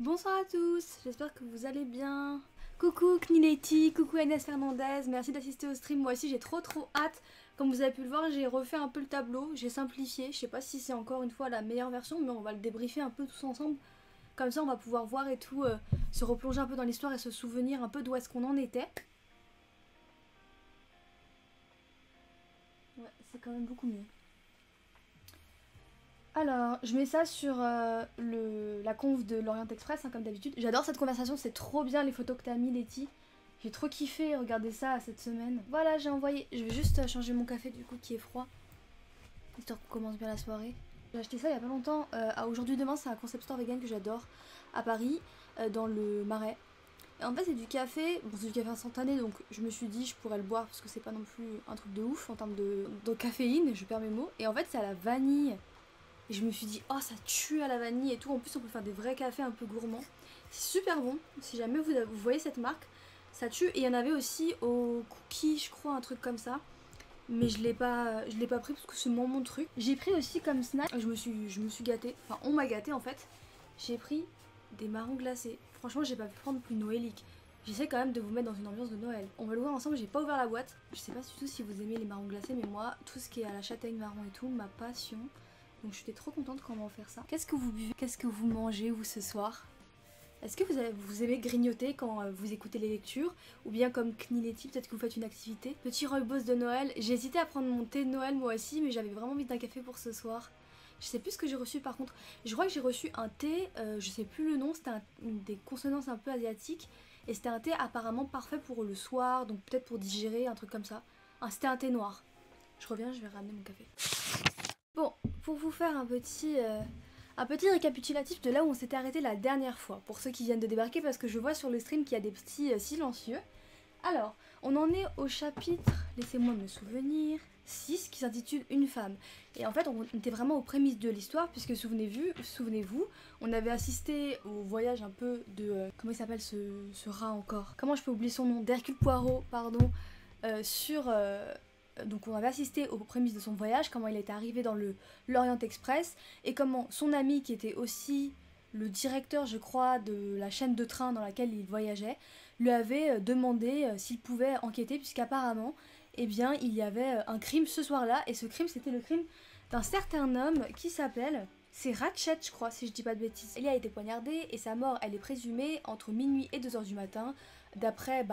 Bonsoir à tous, j'espère que vous allez bien. Coucou Knileti, coucou Agnès Fernandez, merci d'assister au stream. Moi aussi j'ai trop hâte. Comme vous avez pu le voir, j'ai refait un peu le tableau, j'ai simplifié. Je sais pas si c'est encore une fois la meilleure version, mais on va le débriefer un peu tous ensemble. Comme ça on va pouvoir voir et tout, se replonger un peu dans l'histoire et se souvenir un peu d'où est-ce qu'on en était. Ouais, c'est quand même beaucoup mieux. Alors, je mets ça sur la conf de l'Orient Express, hein, comme d'habitude. J'adore cette conversation, c'est trop bien les photos que t'as mis, Letty. J'ai trop kiffé regarder ça cette semaine. Voilà, j'ai envoyé. Je vais juste changer mon café du coup qui est froid, histoire qu'on commence bien la soirée. J'ai acheté ça il y a pas longtemps. À Aujourd'hui Demain, c'est un concept store vegan que j'adore à Paris, dans le Marais. Et en fait, c'est du café. Bon, c'est du café instantané, donc je me suis dit je pourrais le boire parce que c'est pas non plus un truc de ouf en termes de caféine. Je perds mes mots. Et en fait, c'est à la vanille. Et je me suis dit, oh ça tue à la vanille et tout, en plus on peut faire des vrais cafés un peu gourmands. C'est super bon, si jamais vous voyez cette marque, ça tue. Et il y en avait aussi au cookie je crois, un truc comme ça. Mais je l'ai pas pris parce que c'est mon truc. J'ai pris aussi comme snack, je me suis gâtée, enfin on m'a gâtée en fait. J'ai pris des marrons glacés, franchement j'ai pas pu prendre plus noélique. J'essaie quand même de vous mettre dans une ambiance de Noël. On va le voir ensemble, j'ai pas ouvert la boîte. Je sais pas du tout si vous aimez les marrons glacés, mais moi tout ce qui est à la châtaigne marron et tout, ma passion. Donc j'étais trop contente quand on m'a offert ça. Qu'est-ce que vous buvez? Qu'est-ce que vous mangez vous ce soir? Est-ce que vous aimez grignoter quand vous écoutez les lectures? Ou bien comme Knileti, peut-être que vous faites une activité? Petit rooibos de Noël. J'ai hésité à prendre mon thé de Noël moi aussi, mais j'avais vraiment envie d'un café pour ce soir. Je sais plus ce que j'ai reçu par contre. Je crois que j'ai reçu un thé, je sais plus le nom, c'était des consonances un peu asiatiques. Et c'était un thé apparemment parfait pour le soir, donc peut-être pour digérer, un truc comme ça. Ah, c'était un thé noir. Je reviens, je vais ramener mon café. Bon, pour vous faire un petit récapitulatif de là où on s'était arrêté la dernière fois, pour ceux qui viennent de débarquer, parce que je vois sur le stream qu'il y a des petits silencieux. Alors, on en est au chapitre, laissez-moi me souvenir, 6, qui s'intitule Une femme. Et en fait, on était vraiment aux prémices de l'histoire, puisque souvenez-vous, on avait assisté au voyage un peu de... comment il s'appelle ce rat encore? Comment je peux oublier son nom? D'Hercule Poirot, pardon, Donc on avait assisté aux prémices de son voyage, comment il était arrivé dans l'Orient Express et comment son ami qui était aussi le directeur je crois de la chaîne de train dans laquelle il voyageait lui avait demandé s'il pouvait enquêter puisqu'apparemment eh bien il y avait un crime ce soir-là et ce crime c'était le crime d'un certain homme qui s'appelle... C'est Ratchet je crois si je dis pas de bêtises. Il a été poignardé et sa mort elle est présumée entre minuit et 2 h du matin d'après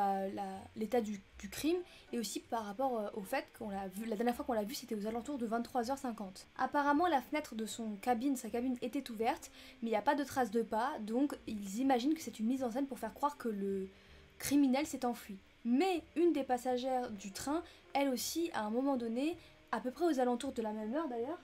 l'état du crime et aussi par rapport au fait qu'on l'a vu, la dernière fois qu'on l'a vu c'était aux alentours de 23 h 50. Apparemment la fenêtre de sa cabine était ouverte mais il n'y a pas de traces de pas donc ils imaginent que c'est une mise en scène pour faire croire que le criminel s'est enfui. Mais une des passagères du train elle aussi à un moment donné à peu près aux alentours de la même heure d'ailleurs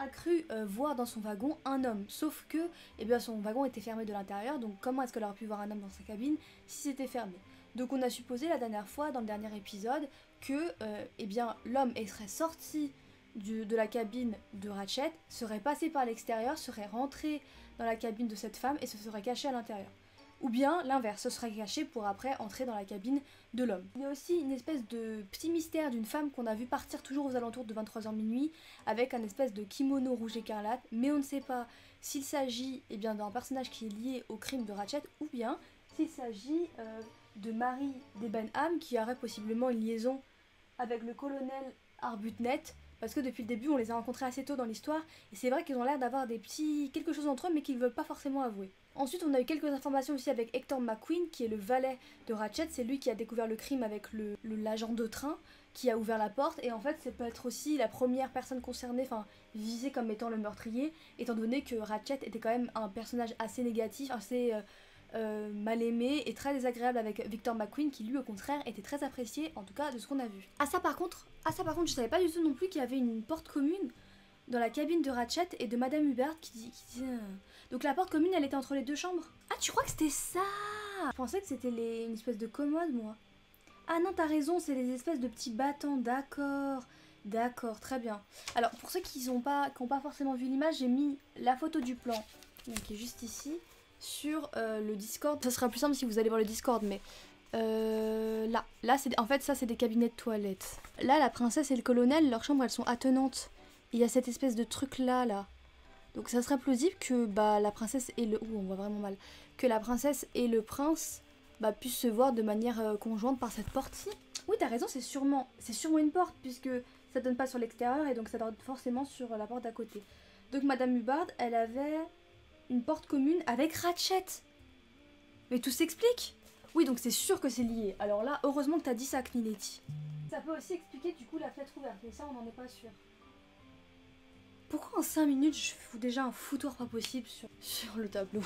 a cru voir dans son wagon un homme, sauf que eh bien, son wagon était fermé de l'intérieur, donc comment est-ce qu'elle aurait pu voir un homme dans sa cabine si c'était fermé? Donc on a supposé la dernière fois, dans le dernier épisode, que eh bien, l'homme serait sorti de la cabine de Ratchet, serait passé par l'extérieur, serait rentré dans la cabine de cette femme et se serait caché à l'intérieur. Ou bien l'inverse, se serait caché pour après entrer dans la cabine de l'homme. Il y a aussi une espèce de petit mystère d'une femme qu'on a vu partir toujours aux alentours de 23 h minuit avec un espèce de kimono rouge écarlate, mais on ne sait pas s'il s'agit eh bien d'un personnage qui est lié au crime de Ratchet ou bien s'il s'agit de Mary Debenham qui aurait possiblement une liaison avec le colonel Arbuthnot. Parce que depuis le début, on les a rencontrés assez tôt dans l'histoire, et c'est vrai qu'ils ont l'air d'avoir des petits... quelque chose entre eux, mais qu'ils ne veulent pas forcément avouer. Ensuite, on a eu quelques informations aussi avec Hector McQueen, qui est le valet de Ratchet. C'est lui qui a découvert le crime avec l'agent de train, qui a ouvert la porte, et en fait, c'est peut-être aussi la première personne concernée, enfin, visée comme étant le meurtrier, étant donné que Ratchet était quand même un personnage assez négatif, assez... mal aimé et très désagréable avec Victor McQueen qui lui au contraire était très apprécié en tout cas de ce qu'on a vu. À ça par contre je savais pas du tout non plus qu'il y avait une porte commune dans la cabine de Ratchet et de Madame Hubert qui dit donc la porte commune elle était entre les deux chambres. Ah tu crois que c'était ça? Je pensais que c'était une espèce de commode moi. Ah non t'as raison c'est les espèces de petits battants d'accord. D'accord très bien. Alors pour ceux qui n'ont pas forcément vu l'image j'ai mis la photo du plan donc, qui est juste ici. Sur le Discord, ça sera plus simple si vous allez voir le Discord, mais là en fait ça c'est des cabinets de toilettes. Là la princesse et le colonel, leurs chambres elles sont attenantes. Il y a cette espèce de truc là. Donc ça serait plausible que la princesse et le... Ouh, on voit vraiment mal. Que la princesse et le prince puissent se voir de manière conjointe par cette porte-ci. Oui, t'as raison, c'est sûrement une porte, puisque ça donne pas sur l'extérieur, et donc ça donne forcément sur la porte d'à côté. Donc Madame Hubbard, elle avait une porte commune avec Ratchet. Mais tout s'explique. Oui, donc c'est sûr que c'est lié. Alors là, heureusement que t'as dit ça, Knileti. Ça peut aussi expliquer du coup la fenêtre ouverte, mais ça on n'en est pas sûr. Pourquoi en 5 minutes je fous déjà un foutoir pas possible sur le tableau?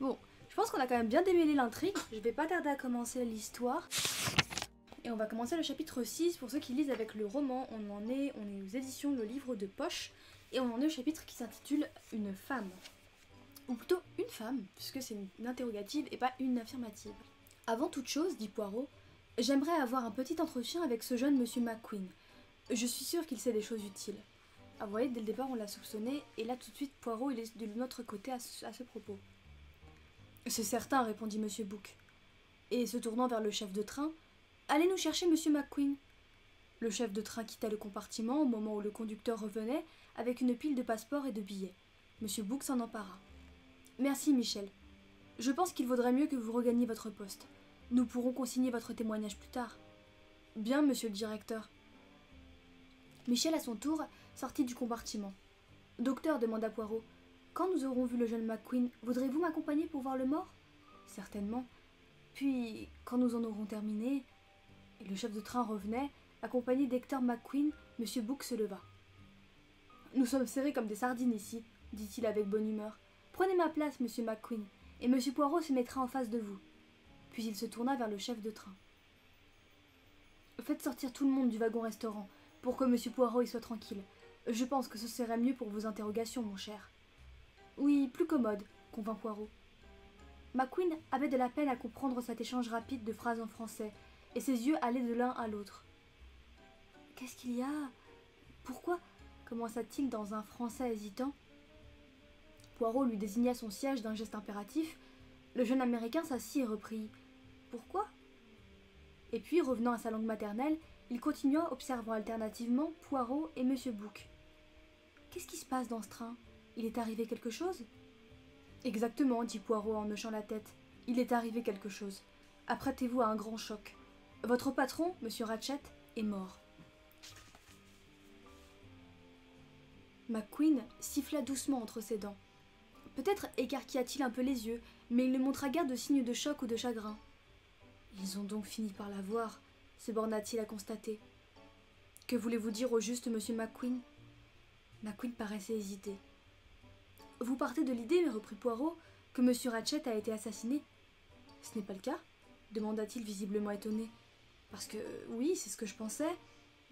Bon, je pense qu'on a quand même bien démêlé l'intrigue. Je vais pas tarder à commencer l'histoire. Et on va commencer le chapitre 6. Pour ceux qui lisent avec le roman, on est aux éditions Le Livre de Poche. Et on en est au chapitre qui s'intitule Une femme. Ou plutôt une femme, puisque c'est une interrogative et pas une affirmative. Avant toute chose, dit Poirot, j'aimerais avoir un petit entretien avec ce jeune monsieur McQueen. Je suis sûre qu'il sait des choses utiles. Ah, vous voyez, dès le départ on l'a soupçonné, et là tout de suite Poirot il est de notre côté à ce propos. C'est certain, répondit Monsieur Bouc. Et se tournant vers le chef de train, allez nous chercher Monsieur McQueen. Le chef de train quitta le compartiment au moment où le conducteur revenait avec une pile de passeports et de billets. Monsieur Bouc s'en empara. Merci Michel. Je pense qu'il vaudrait mieux que vous regagniez votre poste. Nous pourrons consigner votre témoignage plus tard. Bien, monsieur le directeur. Michel, à son tour, sortit du compartiment. Docteur, demanda Poirot, quand nous aurons vu le jeune McQueen, voudrez-vous m'accompagner pour voir le mort? Certainement. Puis, quand nous en aurons terminé... Le chef de train revenait, accompagné d'Hector McQueen, monsieur Bouc se leva. Nous sommes serrés comme des sardines ici, dit-il avec bonne humeur. Prenez ma place, monsieur McQueen, et monsieur Poirot se mettra en face de vous. Puis il se tourna vers le chef de train. Faites sortir tout le monde du wagon-restaurant, pour que Monsieur Poirot y soit tranquille. Je pense que ce serait mieux pour vos interrogations, mon cher. Oui, plus commode, convint Poirot. McQueen avait de la peine à comprendre cet échange rapide de phrases en français, et ses yeux allaient de l'un à l'autre. Qu'est-ce qu'il y a? Pourquoi? Commença-t-il dans un français hésitant. Poirot lui désigna son siège d'un geste impératif. Le jeune Américain s'assit et reprit « Pourquoi ?» Et puis, revenant à sa langue maternelle, il continua, observant alternativement Poirot et Monsieur Bouc. « Qu'est-ce qui se passe dans ce train? Il est arrivé quelque chose ?»« Exactement, » dit Poirot en hochant la tête. « Il est arrivé quelque chose. Apprêtez-vous à un grand choc. Votre patron, Monsieur Ratchet, est mort. » McQueen siffla doucement entre ses dents. Peut-être écarquilla-t-il un peu les yeux, mais il ne montra guère de signes de choc ou de chagrin. Ils ont donc fini par l'avoir, se borna-t-il à constater. Que voulez-vous dire au juste, monsieur McQueen? McQueen paraissait hésiter. Vous partez de l'idée, reprit Poirot, que monsieur Ratchet a été assassiné? Ce n'est pas le cas, demanda-t-il visiblement étonné. Parce que, oui, c'est ce que je pensais.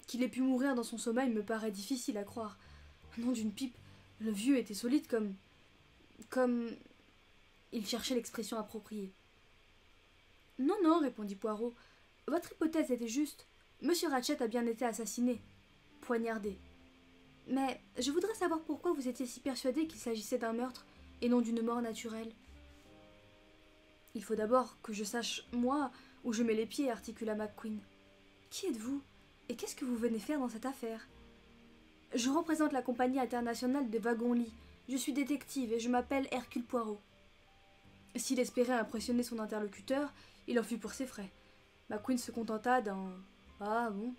Qu'il ait pu mourir dans son sommeil me paraît difficile à croire. Non d'une pipe, le vieux était solide comme... Il cherchait l'expression appropriée. « Non, non, » répondit Poirot. « Votre hypothèse était juste. Monsieur Ratchet a bien été assassiné, poignardé. Mais je voudrais savoir pourquoi vous étiez si persuadé qu'il s'agissait d'un meurtre et non d'une mort naturelle. »« Il faut d'abord que je sache, moi, où je mets les pieds, » articula McQueen. « Qui êtes-vous? Et qu'est-ce que vous venez faire dans cette affaire ?»« Je représente la compagnie internationale des wagons-lits. Je suis détective et je m'appelle Hercule Poirot. » S'il espérait impressionner son interlocuteur, il en fut pour ses frais. McQueen se contenta d'un « Ah bon »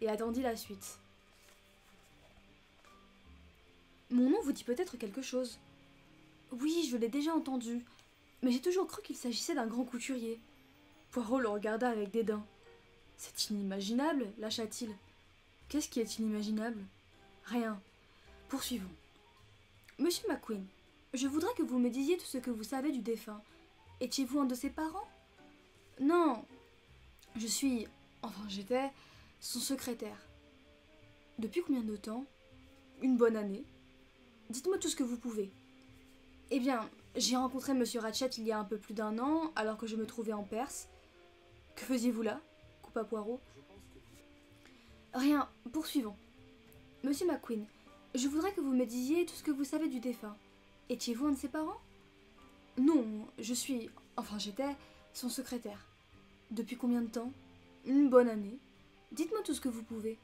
et attendit la suite. « Mon nom vous dit peut-être quelque chose. »« Oui, je l'ai déjà entendu, mais j'ai toujours cru qu'il s'agissait d'un grand couturier. » Poirot le regarda avec dédain. « C'est inimaginable, lâcha-t-il. »« Qu'est-ce qui est inimaginable ? » ?»« Rien. Poursuivons. » « Monsieur McQueen, je voudrais que vous me disiez tout ce que vous savez du défunt. Étiez-vous un de ses parents ? » ?»« Non, je suis... enfin j'étais... son secrétaire. » »« Depuis combien de temps ? » ?»« Une bonne année. » »« Dites-moi tout ce que vous pouvez. » »« Eh bien, j'ai rencontré Monsieur Ratchet il y a un peu plus d'un an, alors que je me trouvais en Perse. »« Que faisiez-vous là ? » coupa Poirot. « Rien, poursuivons. » »« Monsieur McQueen, je voudrais que vous me disiez tout ce que vous savez du défunt. Étiez-vous un de ses parents? Non, je suis... enfin j'étais... son secrétaire. Depuis combien de temps? Une bonne année. Dites-moi tout ce que vous pouvez.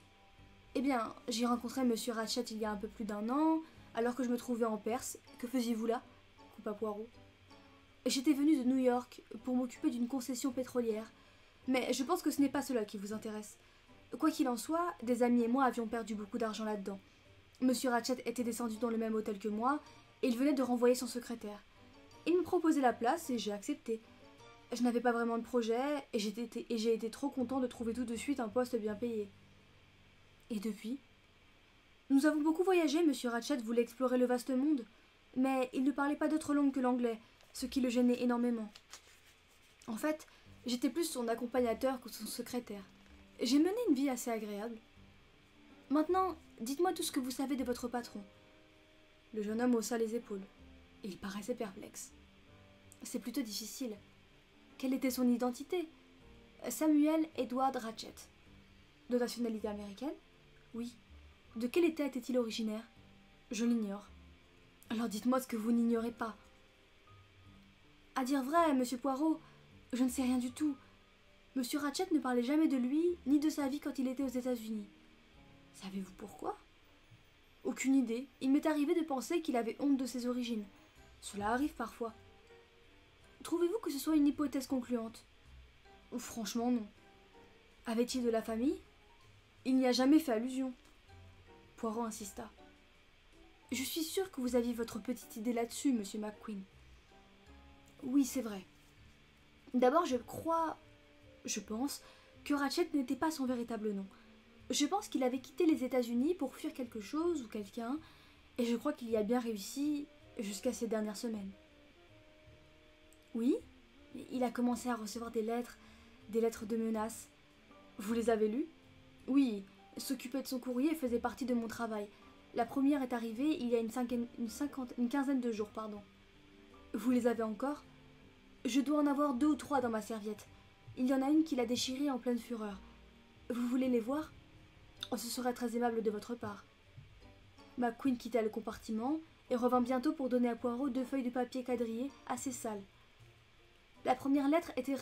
Eh bien, j'ai rencontré Monsieur Ratchet il y a un peu plus d'un an, alors que je me trouvais en Perse. Que faisiez-vous là? Coupa Poirot. J'étais venue de New York pour m'occuper d'une concession pétrolière, mais je pense que ce n'est pas cela qui vous intéresse. Quoi qu'il en soit, des amis et moi avions perdu beaucoup d'argent là-dedans. Monsieur Ratchet était descendu dans le même hôtel que moi, et il venait de renvoyer son secrétaire. Il me proposait la place et j'ai accepté. Je n'avais pas vraiment de projet, et j'ai été trop content de trouver tout de suite un poste bien payé. Et depuis? Nous avons beaucoup voyagé, monsieur Ratchet voulait explorer le vaste monde, mais il ne parlait pas d'autre langue que l'anglais, ce qui le gênait énormément. En fait, j'étais plus son accompagnateur que son secrétaire. J'ai mené une vie assez agréable. Maintenant, dites-moi tout ce que vous savez de votre patron. Le jeune homme haussa les épaules. Il paraissait perplexe. C'est plutôt difficile. Quelle était son identité? Samuel Edward Ratchet. De nationalité américaine? Oui. De quel état était-il originaire? Je l'ignore. Alors dites-moi ce que vous n'ignorez pas. À dire vrai, monsieur Poirot, je ne sais rien du tout. Monsieur Ratchet ne parlait jamais de lui, ni de sa vie quand il était aux États-Unis. Savez-vous pourquoi? Aucune idée. Il m'est arrivé de penser qu'il avait honte de ses origines. Cela arrive parfois. Trouvez-vous que ce soit une hypothèse concluante? Franchement, non. Avait-il de la famille? Il n'y a jamais fait allusion. Poirot insista. Je suis sûre que vous aviez votre petite idée là-dessus, monsieur McQueen. Oui, c'est vrai. D'abord, je pense que Ratchet n'était pas son véritable nom. Je pense qu'il avait quitté les États-Unis pour fuir quelque chose ou quelqu'un, et je crois qu'il y a bien réussi jusqu'à ces dernières semaines. Oui, il a commencé à recevoir des lettres de menaces. Vous les avez lues? Oui, s'occuper de son courrier faisait partie de mon travail. La première est arrivée il y a une quinzaine de jours, pardon. Vous les avez encore? Je dois en avoir 2 ou 3 dans ma serviette. Il y en a une qui l'a déchirée en pleine fureur. Vous voulez les voir? Ce serait très aimable de votre part. McQueen quitta le compartiment et revint bientôt pour donner à Poirot 2 feuilles de papier quadrillées assez sales. La première lettre était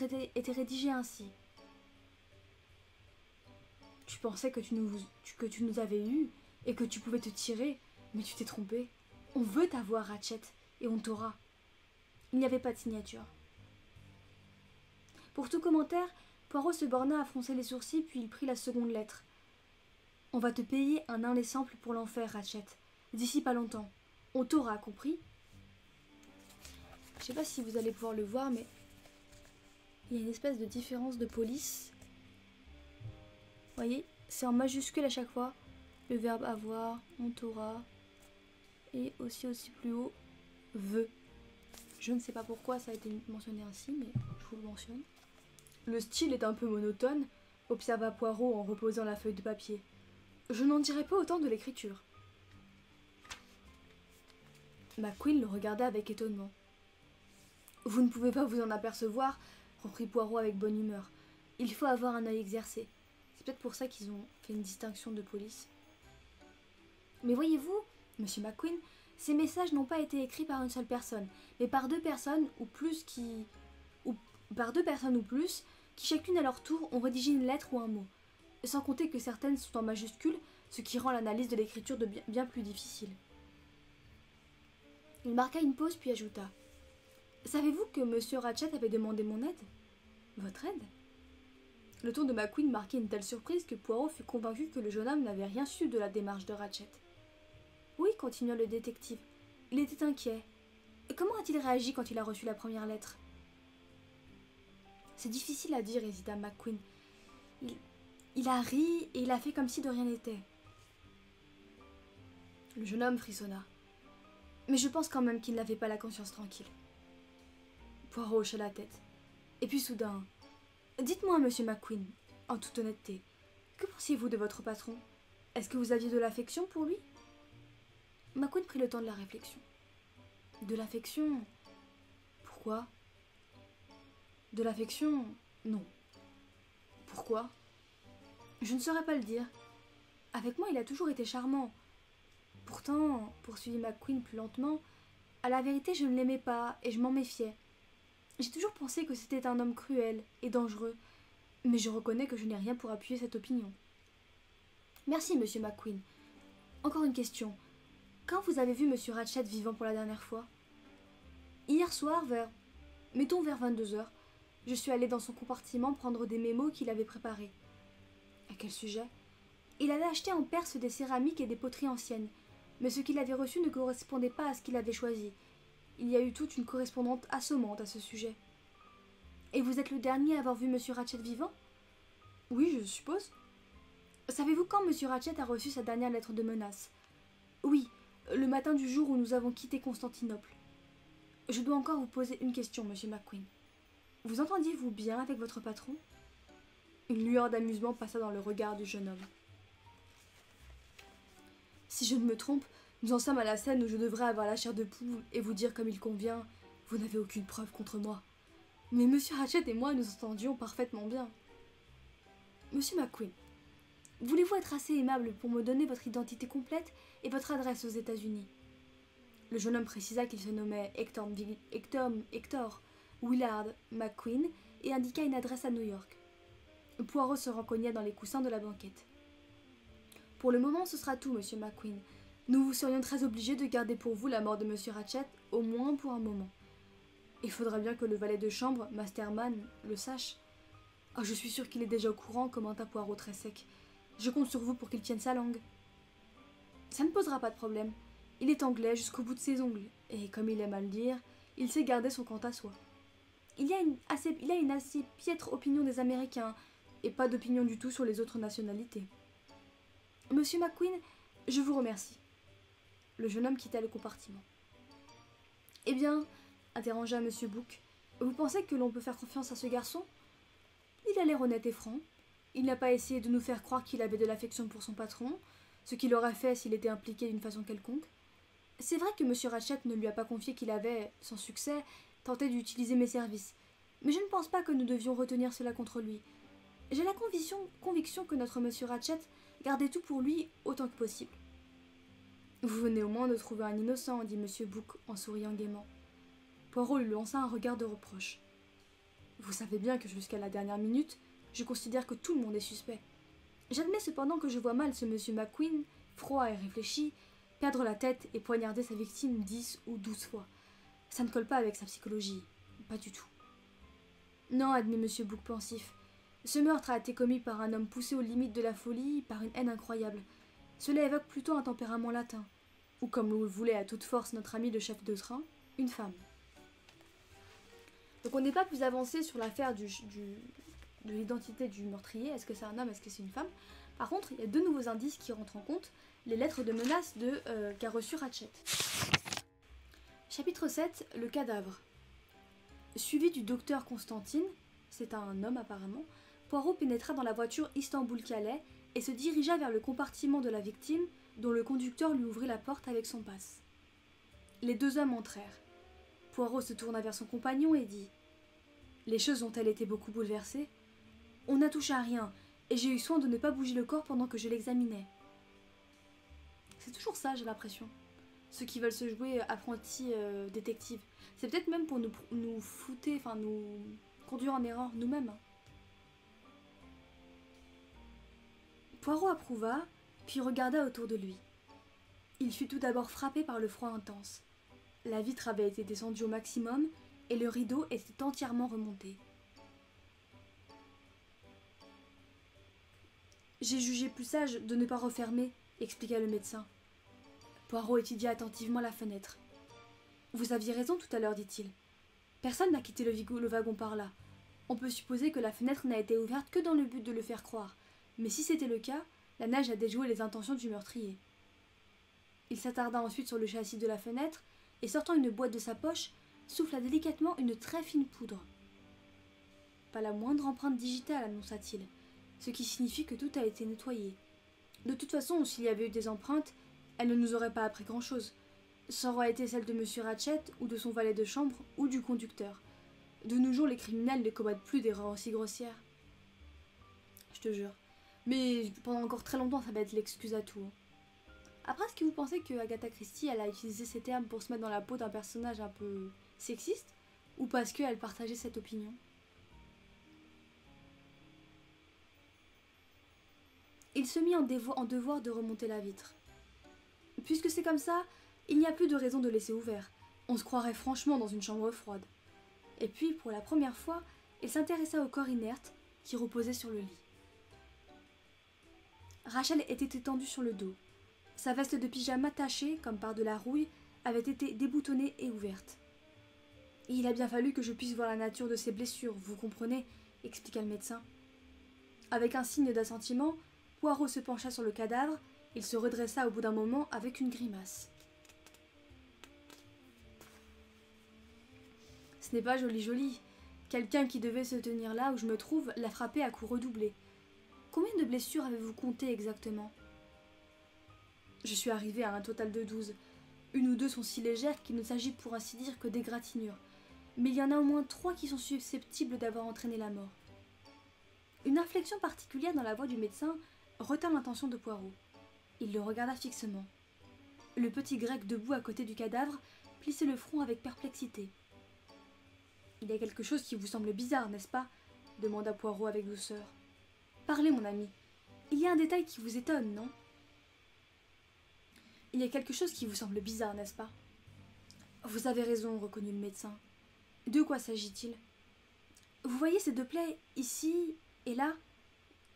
rédigée ainsi. Tu pensais que tu nous avais eus et que tu pouvais te tirer, mais tu t'es trompé. On veut t'avoir, Ratchet, et on t'aura. Il n'y avait pas de signature. Pour tout commentaire, Poirot se borna à froncer les sourcils, puis il prit la seconde lettre. « On va te payer un indécemple pour l'enfer, Ratchet. D'ici pas longtemps. On t'aura, compris ?» Je sais pas si vous allez pouvoir le voir, mais il y a une espèce de différence de police. Vous voyez, c'est en majuscule à chaque fois. Le verbe « avoir »,« on t'aura » et aussi plus haut « veut ». Je ne sais pas pourquoi ça a été mentionné ainsi, mais je vous le mentionne. Le style est un peu monotone, observa Poirot en reposant la feuille de papier. Je n'en dirai pas autant de l'écriture. McQueen le regarda avec étonnement. Vous ne pouvez pas vous en apercevoir, reprit Poirot avec bonne humeur. Il faut avoir un œil exercé. C'est peut-être pour ça qu'ils ont fait une distinction de police. Mais voyez-vous, monsieur McQueen, ces messages n'ont pas été écrits par une seule personne, mais par 2 personnes ou plus qui chacune à leur tour ont rédigé une lettre ou un mot. Sans compter que certaines sont en majuscules, ce qui rend l'analyse de l'écriture bien plus difficile. Il marqua une pause puis ajouta. Savez-vous que monsieur Ratchet avait demandé mon aide? Votre aide? Le ton de McQueen marquait une telle surprise que Poirot fut convaincu que le jeune homme n'avait rien su de la démarche de Ratchet. Oui, continua le détective. Il était inquiet. Comment a-t-il réagi quand il a reçu la première lettre? C'est difficile à dire, hésita McQueen. Il a ri et il a fait comme si de rien n'était. Le jeune homme frissonna. Mais je pense quand même qu'il n'avait pas la conscience tranquille. Poirot hocha la tête. Et puis soudain, dites-moi, monsieur McQueen, en toute honnêteté, que pensiez-vous de votre patron? Est-ce que vous aviez de l'affection pour lui? McQueen prit le temps de la réflexion. De l'affection? Pourquoi? De l'affection? Non. Pourquoi? Je ne saurais pas le dire. Avec moi, il a toujours été charmant. Pourtant, poursuivit McQueen plus lentement, à la vérité, je ne l'aimais pas et je m'en méfiais. J'ai toujours pensé que c'était un homme cruel et dangereux, mais je reconnais que je n'ai rien pour appuyer cette opinion. Merci, monsieur McQueen. Encore une question. Quand vous avez vu Monsieur Ratchet vivant pour la dernière fois? Hier soir, mettons vers 22h, je suis allée dans son compartiment prendre des mémos qu'il avait préparés. À quel sujet? Il avait acheté en Perse des céramiques et des poteries anciennes, mais ce qu'il avait reçu ne correspondait pas à ce qu'il avait choisi. Il y a eu toute une correspondante assommante à ce sujet. Et vous êtes le dernier à avoir vu Monsieur Ratchet vivant? Oui, je suppose. Savez-vous quand Monsieur Ratchet a reçu sa dernière lettre de menace? Oui, le matin du jour où nous avons quitté Constantinople. Je dois encore vous poser une question, Monsieur McQueen. Vous entendiez-vous bien avec votre patron? Une lueur d'amusement passa dans le regard du jeune homme. Si je ne me trompe, nous en sommes à la scène où je devrais avoir la chair de poule et vous dire comme il convient, vous n'avez aucune preuve contre moi. Mais Monsieur Ratchet et moi nous entendions parfaitement bien. Monsieur McQueen, voulez-vous être assez aimable pour me donner votre identité complète et votre adresse aux États-Unis? Le jeune homme précisa qu'il se nommait Hector Willard McQueen et indiqua une adresse à New York. Poirot se rencogna dans les coussins de la banquette. « Pour le moment, ce sera tout, Monsieur McQueen. Nous vous serions très obligés de garder pour vous la mort de Monsieur Ratchet, au moins pour un moment. Il faudra bien que le valet de chambre, Masterman, le sache. Oh, je suis sûr qu'il est déjà au courant, commenta Poirot très sec. Je compte sur vous pour qu'il tienne sa langue. » Ça ne posera pas de problème. Il est anglais jusqu'au bout de ses ongles, et comme il aime à le dire, il sait garder son quant à soi. Il a une assez piètre opinion des Américains, et pas d'opinion du tout sur les autres nationalités. « Monsieur McQueen, je vous remercie. » Le jeune homme quitta le compartiment. « Eh bien, » interrogea Monsieur Bouc, « vous pensez que l'on peut faire confiance à ce garçon? Il a l'air honnête et franc. Il n'a pas essayé de nous faire croire qu'il avait de l'affection pour son patron, ce qu'il aurait fait s'il était impliqué d'une façon quelconque. C'est vrai que Monsieur Ratchet ne lui a pas confié qu'il avait, sans succès, tenté d'utiliser mes services. Mais je ne pense pas que nous devions retenir cela contre lui. J'ai la conviction que notre Monsieur Ratchet gardait tout pour lui autant que possible. » « Vous venez au moins de trouver un innocent, » dit Monsieur Bouc en souriant gaiement. Poirot lui lança un regard de reproche. « Vous savez bien que jusqu'à la dernière minute, je considère que tout le monde est suspect. J'admets cependant que je vois mal ce Monsieur McQueen, froid et réfléchi, perdre la tête et poignarder sa victime 10 ou 12 fois. Ça ne colle pas avec sa psychologie, pas du tout. » « Non, » admit Monsieur Bouc pensif. Ce meurtre a été commis par un homme poussé aux limites de la folie, par une haine incroyable. Cela évoque plutôt un tempérament latin, ou comme le voulait à toute force notre ami le chef de train, une femme. Donc on n'est pas plus avancé sur l'affaire de l'identité du meurtrier, est-ce que c'est un homme, est-ce que c'est une femme? Par contre, il y a 2 nouveaux indices qui rentrent en compte, les lettres de menace qu'a reçu Ratchet. Chapitre 7, le cadavre. Suivi du docteur Constantine, c'est un homme apparemment, Poirot pénétra dans la voiture Istanbul-Calais et se dirigea vers le compartiment de la victime, dont le conducteur lui ouvrit la porte avec son passe. Les 2 hommes entrèrent. Poirot se tourna vers son compagnon et dit « Les choses ont-elles été beaucoup bouleversées? On n'a touché à rien, et j'ai eu soin de ne pas bouger le corps pendant que je l'examinais. » C'est toujours ça, j'ai l'impression. Ceux qui veulent se jouer apprentis détectives. C'est peut-être même pour nous fouter, enfin nous conduire en erreur nous-mêmes. Poirot approuva, puis regarda autour de lui. Il fut tout d'abord frappé par le froid intense. La vitre avait été descendue au maximum et le rideau était entièrement remonté. « J'ai jugé plus sage de ne pas refermer, » expliqua le médecin. Poirot étudia attentivement la fenêtre. « Vous aviez raison tout à l'heure, dit-il. Personne n'a quitté le wagon par là. On peut supposer que la fenêtre n'a été ouverte que dans le but de le faire croire. Mais si c'était le cas, la nage a déjoué les intentions du meurtrier. » Il s'attarda ensuite sur le châssis de la fenêtre et, sortant une boîte de sa poche, souffla délicatement une très fine poudre. « Pas la moindre empreinte digitale, » annonça-t-il, ce qui signifie que tout a été nettoyé. De toute façon, s'il y avait eu des empreintes, elles ne nous auraient pas appris grand-chose. Ça aurait été celle de Monsieur Ratchet ou de son valet de chambre ou du conducteur. De nos jours, les criminels ne commettent plus d'erreurs aussi grossières. Je te jure. Mais pendant encore très longtemps, ça va être l'excuse à tout. Après, est-ce que vous pensez que Agatha Christie, elle a utilisé ces termes pour se mettre dans la peau d'un personnage un peu sexiste? Ou parce qu'elle partageait cette opinion? Il se mit en devoir de remonter la vitre. Puisque c'est comme ça, il n'y a plus de raison de laisser ouvert. On se croirait franchement dans une chambre froide. Et puis, pour la première fois, il s'intéressa au corps inerte qui reposait sur le lit. Rachel était étendue sur le dos. Sa veste de pyjama tachée, comme par de la rouille, avait été déboutonnée et ouverte. « Il a bien fallu que je puisse voir la nature de ses blessures, vous comprenez ?» expliqua le médecin. Avec un signe d'assentiment, Poirot se pencha sur le cadavre, il se redressa au bout d'un moment avec une grimace. « Ce n'est pas joli joli. Quelqu'un qui devait se tenir là où je me trouve l'a frappé à coups redoublés. Combien de blessures avez-vous comptées exactement ?»« Je suis arrivée à un total de 12. Une ou deux sont si légères qu'il ne s'agit pour ainsi dire que des égratignures. Mais il y en a au moins 3 qui sont susceptibles d'avoir entraîné la mort. » Une inflexion particulière dans la voix du médecin retint l'attention de Poirot. Il le regarda fixement. Le petit grec debout à côté du cadavre plissait le front avec perplexité. « Il y a quelque chose qui vous semble bizarre, n'est-ce pas ?» demanda Poirot avec douceur. « Parlez, mon ami. Il y a un détail qui vous étonne, non ?»« Il y a quelque chose qui vous semble bizarre, n'est-ce pas ?»« Vous avez raison, » reconnut le médecin. « De quoi s'agit-il »« Vous voyez ces deux plaies, ici et là.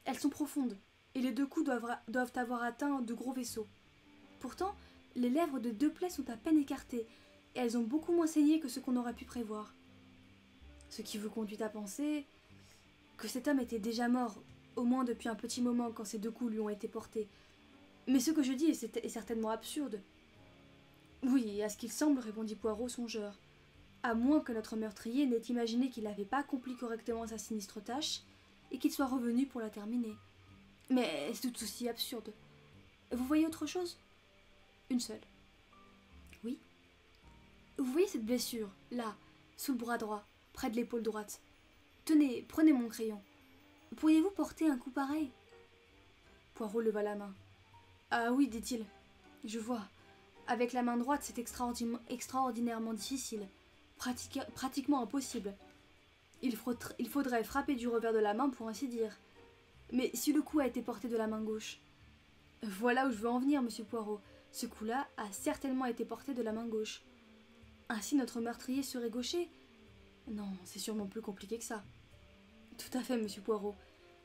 Elles sont profondes, et les deux coups doivent avoir atteint de gros vaisseaux. Pourtant, les lèvres de deux plaies sont à peine écartées, et elles ont beaucoup moins saigné que ce qu'on aurait pu prévoir. » Ce qui vous conduit à penser que cet homme était déjà mort, au moins depuis un petit moment quand ces deux coups lui ont été portés. Mais ce que je dis est certainement absurde. Oui, à ce qu'il semble, répondit Poirot songeur. À moins que notre meurtrier n'ait imaginé qu'il n'avait pas accompli correctement sa sinistre tâche et qu'il soit revenu pour la terminer. Mais c'est tout aussi absurde. Vous voyez autre chose? Une seule. Oui. Vous voyez cette blessure, là, sous le bras droit, près de l'épaule droite. Tenez, prenez mon crayon. Pourriez-vous porter un coup pareil? Poirot leva la main. Ah oui, dit-il. Je vois. Avec la main droite, c'est extraordinairement difficile. Pratiquement impossible. Il faudrait frapper du revers de la main pour ainsi dire. Mais si le coup a été porté de la main gauche? Voilà où je veux en venir, monsieur Poirot. Ce coup-là a certainement été porté de la main gauche. Ainsi, notre meurtrier serait gaucher? Non, c'est sûrement plus compliqué que ça. Tout à fait, monsieur Poirot,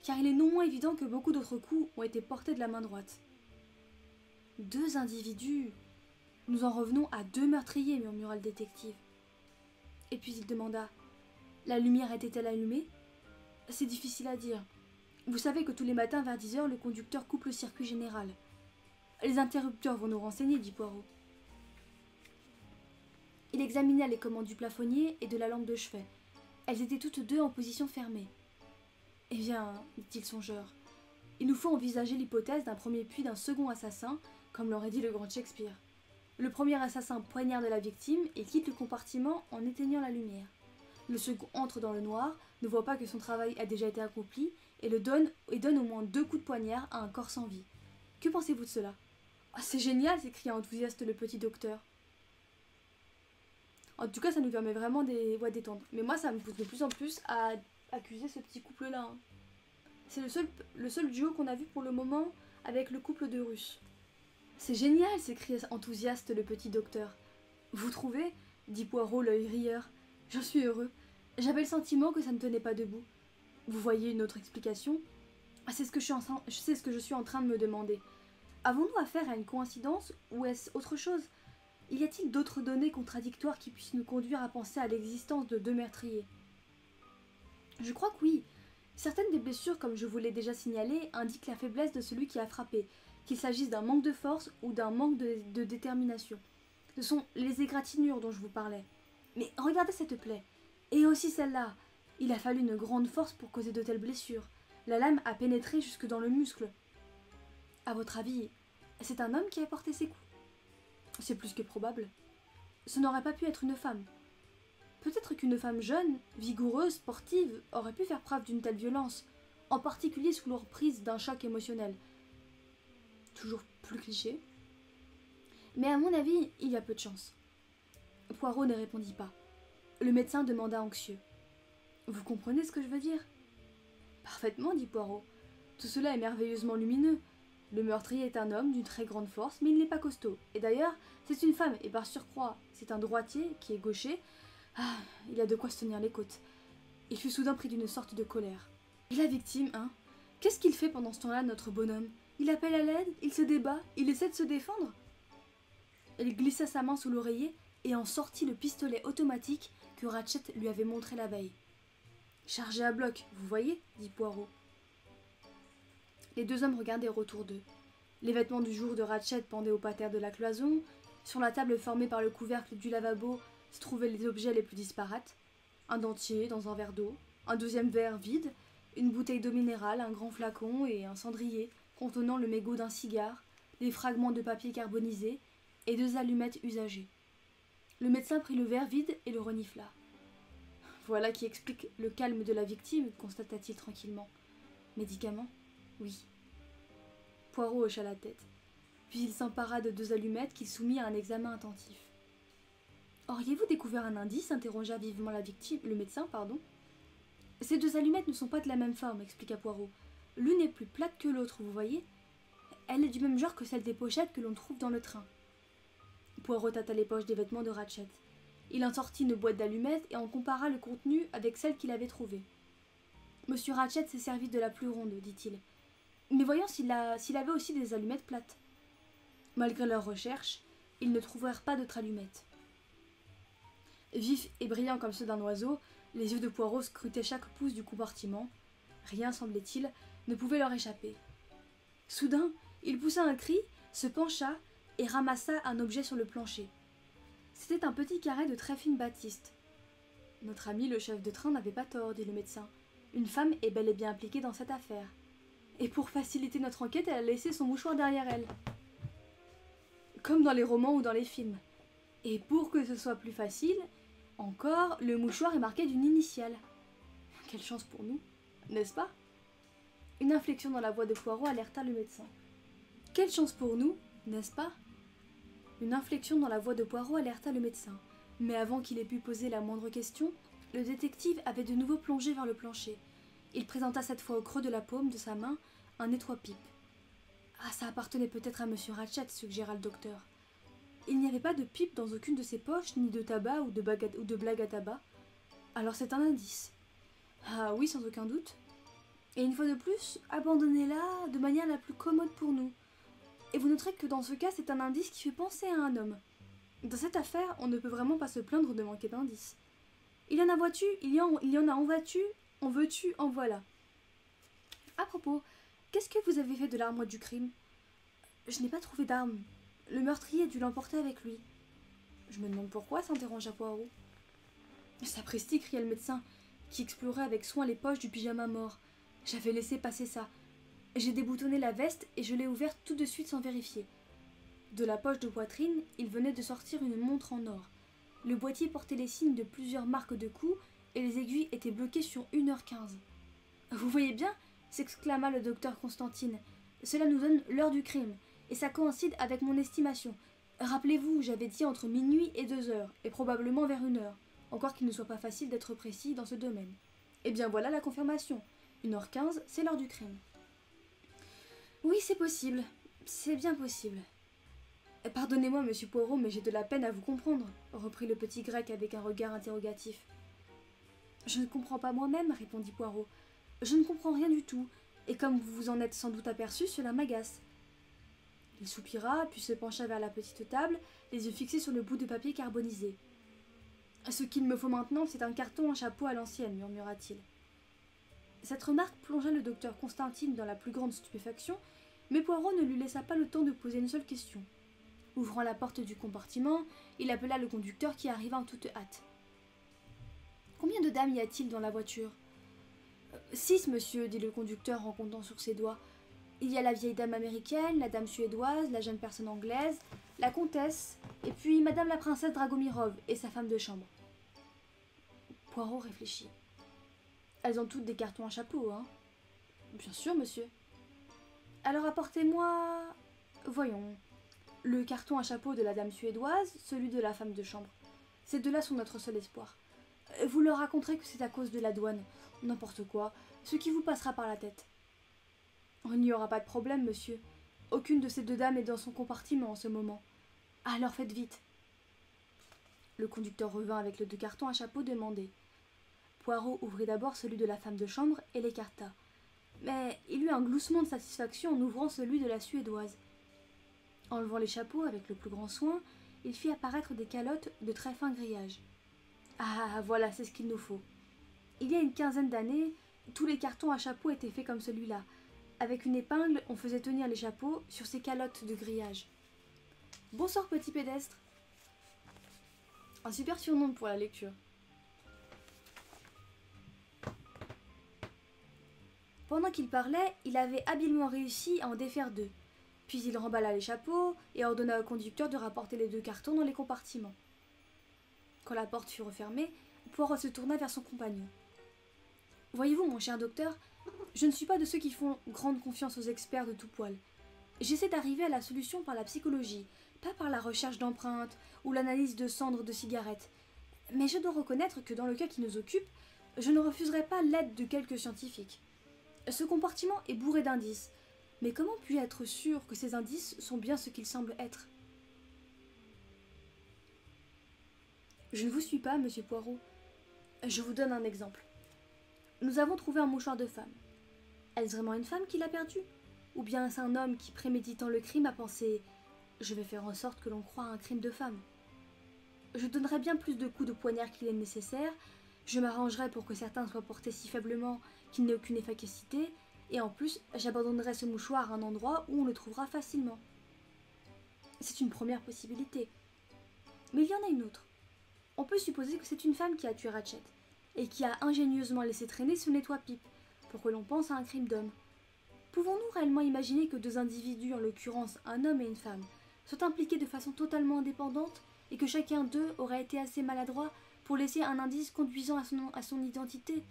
car il est non moins évident que beaucoup d'autres coups ont été portés de la main droite. Deux individus. Nous en revenons à deux meurtriers, murmura le détective. Et puis il demanda, la lumière était-elle allumée? C'est difficile à dire. Vous savez que tous les matins vers 10 h, le conducteur coupe le circuit général. Les interrupteurs vont nous renseigner, dit Poirot. Il examina les commandes du plafonnier et de la lampe de chevet. Elles étaient toutes deux en position fermée. « Eh bien, dit-il songeur, il nous faut envisager l'hypothèse d'un premier puis d'un second assassin, comme l'aurait dit le grand Shakespeare. Le premier assassin poignarde la victime et quitte le compartiment en éteignant la lumière. Le second entre dans le noir, ne voit pas que son travail a déjà été accompli et donne au moins 2 coups de poignard à un corps sans vie. Que pensez-vous de cela? Oh, c'est génial, s'écria enthousiaste le petit docteur. En tout cas, ça nous permet vraiment des voies détendre. Mais moi, ça me pousse de plus en plus à accuser ce petit couple-là. Hein. C'est le seul duo qu'on a vu pour le moment avec le couple de Russes. C'est génial, s'écria enthousiaste le petit docteur. Vous trouvez? Dit Poirot, l'œil rieur. J'en suis heureux. J'avais le sentiment que ça ne tenait pas debout. Vous voyez une autre explication? C'est ce que je suis en train de me demander. Avons-nous affaire à une coïncidence ou est-ce autre chose? Y a-t-il d'autres données contradictoires qui puissent nous conduire à penser à l'existence de deux meurtriers? Je crois que oui. Certaines des blessures, comme je vous l'ai déjà signalé, indiquent la faiblesse de celui qui a frappé, qu'il s'agisse d'un manque de force ou d'un manque de détermination. Ce sont les égratignures dont je vous parlais. Mais regardez cette plaie. Et aussi celle-là. Il a fallu une grande force pour causer de telles blessures. La lame a pénétré jusque dans le muscle. À votre avis, c'est un homme qui a porté ces coups? C'est plus que probable. Ce n'aurait pas pu être une femme. Peut-être qu'une femme jeune, vigoureuse, sportive, aurait pu faire preuve d'une telle violence, en particulier sous l'emprise d'un choc émotionnel. Toujours plus cliché. Mais à mon avis, il y a peu de chance. Poirot ne répondit pas. Le médecin demanda anxieux. « Vous comprenez ce que je veux dire ?»« Parfaitement, dit Poirot. Tout cela est merveilleusement lumineux. Le meurtrier est un homme d'une très grande force, mais il n'est pas costaud. Et d'ailleurs, c'est une femme, et par surcroît, c'est un droitier qui est gaucher. Ah, il a de quoi se tenir les côtes. Il fut soudain pris d'une sorte de colère. Et la victime, hein? Qu'est-ce qu'il fait pendant ce temps-là, notre bonhomme? Il appelle à l'aide, il se débat, il essaie de se défendre. Elle glissa sa main sous l'oreiller et en sortit le pistolet automatique que Ratchet lui avait montré la veille. Chargé à bloc, vous voyez, dit Poirot. Les deux hommes regardèrent autour d'eux. Les vêtements du jour de Ratchet pendaient au patère de la cloison. Sur la table formée par le couvercle du lavabo se trouvaient les objets les plus disparates. Un dentier dans un verre d'eau, un deuxième verre vide, une bouteille d'eau minérale, un grand flacon et un cendrier contenant le mégot d'un cigare, des fragments de papier carbonisé et deux allumettes usagées. Le médecin prit le verre vide et le renifla. Voilà qui explique le calme de la victime, constata-t-il tranquillement. Médicament ? Oui. Poirot hocha la tête, puis il s'empara de deux allumettes qu'il soumit à un examen attentif. Auriez-vous découvert un indice? Interrogea vivement la victime, le médecin, pardon. Ces deux allumettes ne sont pas de la même forme, expliqua Poirot. L'une est plus plate que l'autre, vous voyez. Elle est du même genre que celle des pochettes que l'on trouve dans le train. Poirot tâta les poches des vêtements de Ratchet. Il en sortit une boîte d'allumettes et en compara le contenu avec celle qu'il avait trouvée. Monsieur Ratchet s'est servi de la plus ronde, dit-il. Mais voyons s'il avait aussi des allumettes plates. Malgré leurs recherches, ils ne trouvèrent pas d'autres allumettes. Vifs et brillants comme ceux d'un oiseau, les yeux de Poirot scrutaient chaque pouce du compartiment. Rien, semblait-il, ne pouvait leur échapper. Soudain, il poussa un cri, se pencha et ramassa un objet sur le plancher. C'était un petit carré de très fine batiste. Notre ami, le chef de train, n'avait pas tort, dit le médecin. Une femme est bel et bien impliquée dans cette affaire. Et pour faciliter notre enquête, elle a laissé son mouchoir derrière elle. Comme dans les romans ou dans les films. Et pour que ce soit plus facile, encore, le mouchoir est marqué d'une initiale. Quelle chance pour nous, n'est-ce pas? Une inflexion dans la voix de Poirot alerta le médecin. Quelle chance pour nous, n'est-ce pas? Une inflexion dans la voix de Poirot alerta le médecin. Mais avant qu'il ait pu poser la moindre question, le détective avait de nouveau plongé vers le plancher. Il présenta cette fois au creux de la paume de sa main un étoi-pipe. « Ah, ça appartenait peut-être à Monsieur Ratchet », suggéra le docteur. Il n'y avait pas de pipe dans aucune de ses poches, ni de tabac ou de blague à tabac. Alors c'est un indice. Ah oui, sans aucun doute. Et une fois de plus, abandonnez-la de manière la plus commode pour nous. Et vous noterez que dans ce cas, c'est un indice qui fait penser à un homme. Dans cette affaire, on ne peut vraiment pas se plaindre de manquer d'indices. Il y en a vois-tu, il y en a en vois-tu, en veux-tu, en voilà. À propos, qu'est-ce que vous avez fait de l'armoire du crime? Je n'ai pas trouvé d'arme. Le meurtrier a dû l'emporter avec lui. Je me demande pourquoi, s'interrogea Poirot. Sapristi, cria le médecin, qui explorait avec soin les poches du pyjama mort. J'avais laissé passer ça. J'ai déboutonné la veste et je l'ai ouverte tout de suite sans vérifier. De la poche de poitrine, il venait de sortir une montre en or. Le boîtier portait les signes de plusieurs marques de coups et les aiguilles étaient bloquées sur 1h15. « Vous voyez bien ?» s'exclama le docteur Constantine. « Cela nous donne l'heure du crime. » Et ça coïncide avec mon estimation. Rappelez-vous, j'avais dit entre minuit et 2h, et probablement vers 1h, encore qu'il ne soit pas facile d'être précis dans ce domaine. Eh bien voilà la confirmation. 1h15, c'est l'heure du crime. Oui, c'est possible. C'est bien possible. Pardonnez-moi, monsieur Poirot, mais j'ai de la peine à vous comprendre, reprit le petit grec avec un regard interrogatif. Je ne comprends pas moi-même, répondit Poirot. Je ne comprends rien du tout, et comme vous vous en êtes sans doute aperçu, cela m'agace. Il soupira, puis se pencha vers la petite table, les yeux fixés sur le bout de papier carbonisé. « Ce qu'il me faut maintenant, c'est un carton, un chapeau à l'ancienne, » murmura-t-il. Cette remarque plongea le docteur Constantine dans la plus grande stupéfaction, mais Poirot ne lui laissa pas le temps de poser une seule question. Ouvrant la porte du compartiment, il appela le conducteur qui arriva en toute hâte. « Combien de dames y a-t-il dans la voiture ?»« 6, monsieur, » dit le conducteur en comptant sur ses doigts. Il y a la vieille dame américaine, la dame suédoise, la jeune personne anglaise, la comtesse, et puis madame la princesse Dragomirov et sa femme de chambre. Poirot réfléchit. Elles ont toutes des cartons à chapeau, hein? Bien sûr, monsieur. Alors apportez-moi... Voyons. Le carton à chapeau de la dame suédoise, celui de la femme de chambre. Ces deux-là sont notre seul espoir. Vous leur raconterez que c'est à cause de la douane. N'importe quoi. Ce qui vous passera par la tête. « Il n'y aura pas de problème, monsieur. Aucune de ces deux dames est dans son compartiment en ce moment. Alors faites vite. Le conducteur revint avec les deux cartons à chapeau demandés. Poirot ouvrit d'abord celui de la femme de chambre et l'écarta. Mais il eut un gloussement de satisfaction en ouvrant celui de la Suédoise. En levant les chapeaux avec le plus grand soin, il fit apparaître des calottes de très fin grillage. « Ah, voilà, c'est ce qu'il nous faut. » Il y a une quinzaine d'années, tous les cartons à chapeaux étaient faits comme celui-là. Avec une épingle, on faisait tenir les chapeaux sur ces calottes de grillage. « Bonsoir, petit pédestre !» Un super surnom pour la lecture. Pendant qu'il parlait, il avait habilement réussi à en défaire deux. Puis il remballa les chapeaux et ordonna au conducteur de rapporter les deux cartons dans les compartiments. Quand la porte fut refermée, Poirot se tourna vers son compagnon. « Voyez-vous, mon cher docteur, je ne suis pas de ceux qui font grande confiance aux experts de tout poil. J'essaie d'arriver à la solution par la psychologie, pas par la recherche d'empreintes ou l'analyse de cendres de cigarettes. Mais je dois reconnaître que dans le cas qui nous occupe, je ne refuserai pas l'aide de quelques scientifiques. Ce compartiment est bourré d'indices. Mais comment puis-je être sûr que ces indices sont bien ce qu'ils semblent être ? » « Je ne vous suis pas, monsieur Poirot. Je vous donne un exemple. Nous avons trouvé un mouchoir de femme. Est-ce vraiment une femme qui l'a perdu ? Ou bien est-ce un homme qui, préméditant le crime, a pensé « Je vais faire en sorte que l'on croie à un crime de femme. » Je donnerai bien plus de coups de poignard qu'il est nécessaire, je m'arrangerai pour que certains soient portés si faiblement qu'ils n'aient aucune efficacité, et en plus, j'abandonnerai ce mouchoir à un endroit où on le trouvera facilement. C'est une première possibilité. Mais il y en a une autre. On peut supposer que c'est une femme qui a tué Ratchet, et qui a ingénieusement laissé traîner son étoi-pipe, pour que l'on pense à un crime d'homme. Pouvons-nous réellement imaginer que deux individus, en l'occurrence un homme et une femme, soient impliqués de façon totalement indépendante, et que chacun d'eux aurait été assez maladroit pour laisser un indice conduisant à son identité?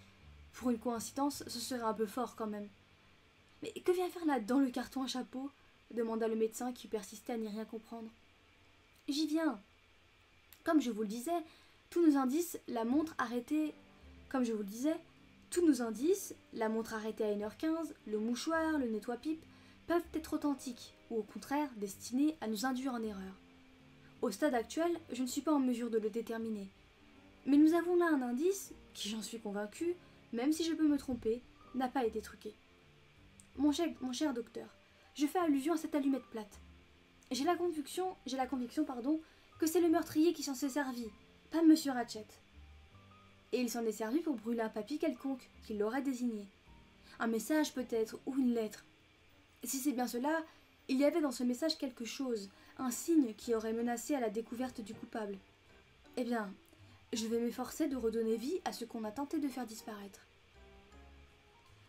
Pour une coïncidence, ce serait un peu fort quand même. « Mais que vient faire là-dedans le carton à chapeau ?» demanda le médecin qui persistait à n'y rien comprendre. « J'y viens. Comme je vous le disais, tous nos indices, la montre arrêtée à 1h15, le mouchoir, le nettoie-pipe, peuvent être authentiques, ou au contraire, destinés à nous induire en erreur. Au stade actuel, je ne suis pas en mesure de le déterminer. Mais nous avons là un indice qui, j'en suis convaincu, même si je peux me tromper, n'a pas été truqué. Mon cher docteur, je fais allusion à cette allumette plate. J'ai la conviction, que c'est le meurtrier qui s'en s'est servi, pas Monsieur Ratchet. Et il s'en est servi pour brûler un papier quelconque qui l'aurait désigné. Un message peut-être, ou une lettre. Si c'est bien cela, il y avait dans ce message quelque chose, un signe qui aurait menacé à la découverte du coupable. Eh bien, je vais m'efforcer de redonner vie à ce qu'on a tenté de faire disparaître. »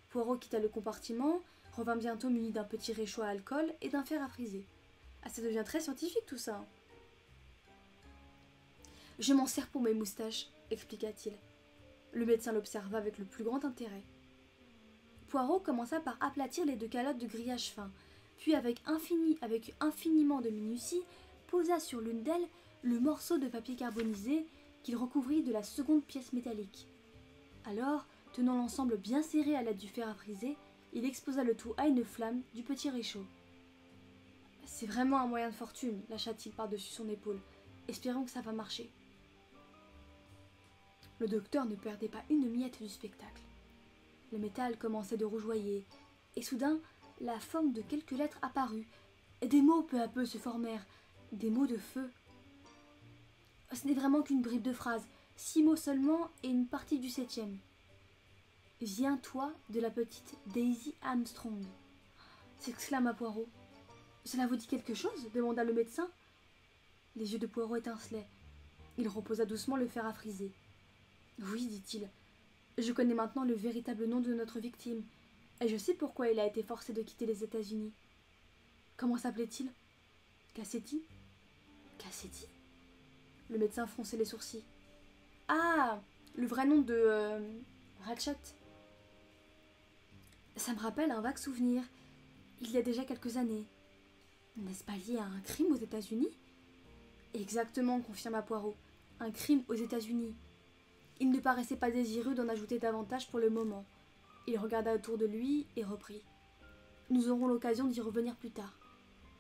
Poirot quitta le compartiment, revint bientôt muni d'un petit réchaud à alcool et d'un fer à friser. Ah, ça devient très scientifique tout ça. « Je m'en sers pour mes moustaches, » expliqua-t-il. Le médecin l'observa avec le plus grand intérêt. Poirot commença par aplatir les deux calottes de grillage fin, puis avec infiniment de minutie, posa sur l'une d'elles le morceau de papier carbonisé qu'il recouvrit de la seconde pièce métallique. Alors, tenant l'ensemble bien serré à l'aide du fer à friser, il exposa le tout à une flamme du petit réchaud. « C'est vraiment un moyen de fortune, » lâcha-t-il par-dessus son épaule. « Espérons que ça va marcher. » Le docteur ne perdait pas une miette du spectacle. Le métal commençait de rougeoyer, et soudain, la forme de quelques lettres apparut, et des mots peu à peu se formèrent, des mots de feu. Ce n'est vraiment qu'une bribe de phrase, 6 mots seulement et une partie du 7e. « Viens-toi de la petite Daisy Armstrong » s'exclama Poirot. « Cela vous dit quelque chose ?» demanda le médecin. Les yeux de Poirot étincelaient. Il reposa doucement le fer à friser. « Oui, dit-il, je connais maintenant le véritable nom de notre victime, et je sais pourquoi il a été forcé de quitter les États-Unis. Comment s'appelait-il ? Cassetti ? Cassetti ? » Le médecin fronçait les sourcils. « Ah, le vrai nom de... Ratchet. » « Ça me rappelle un vague souvenir, il y a déjà quelques années. N'est-ce pas lié à un crime aux États-Unis ? » « Exactement, confirma Poirot, un crime aux États-Unis. » Il ne paraissait pas désireux d'en ajouter davantage pour le moment. Il regarda autour de lui et reprit. « Nous aurons l'occasion d'y revenir plus tard.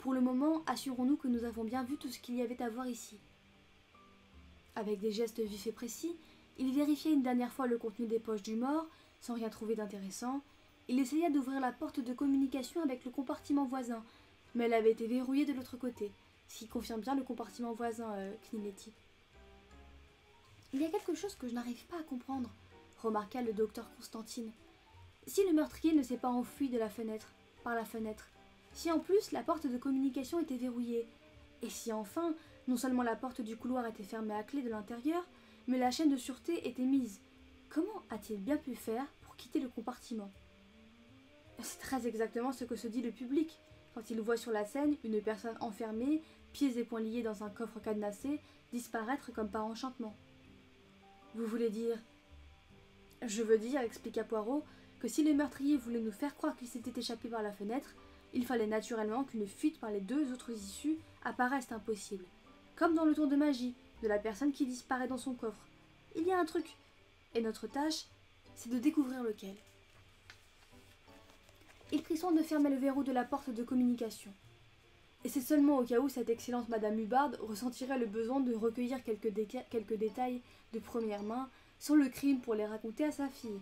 Pour le moment, assurons-nous que nous avons bien vu tout ce qu'il y avait à voir ici. » Avec des gestes vifs et précis, il vérifiait une dernière fois le contenu des poches du mort, sans rien trouver d'intéressant. Il essaya d'ouvrir la porte de communication avec le compartiment voisin, mais elle avait été verrouillée de l'autre côté, ce qui confirme bien le compartiment voisin, Knileti. « Il y a quelque chose que je n'arrive pas à comprendre, » remarqua le docteur Constantine. « Si le meurtrier ne s'est pas enfui de la fenêtre, par la fenêtre, si en plus la porte de communication était verrouillée, et si enfin, non seulement la porte du couloir était fermée à clé de l'intérieur, mais la chaîne de sûreté était mise, comment a-t-il bien pu faire pour quitter le compartiment ?» C'est très exactement ce que se dit le public quand il voit sur la scène une personne enfermée, pieds et poings liés dans un coffre cadenassé, disparaître comme par enchantement. « Vous voulez dire... » « Je veux dire, expliqua Poirot, que si le meurtrier voulait nous faire croire qu'il s'était échappé par la fenêtre, il fallait naturellement qu'une fuite par les deux autres issues apparaisse impossible. Comme dans le tour de magie, de la personne qui disparaît dans son coffre. Il y a un truc, et notre tâche, c'est de découvrir lequel. » Il prit soin de fermer le verrou de la porte de communication. Et c'est seulement au cas où cette excellente Madame Hubbard ressentirait le besoin de recueillir quelques détails de première main sur le crime pour les raconter à sa fille.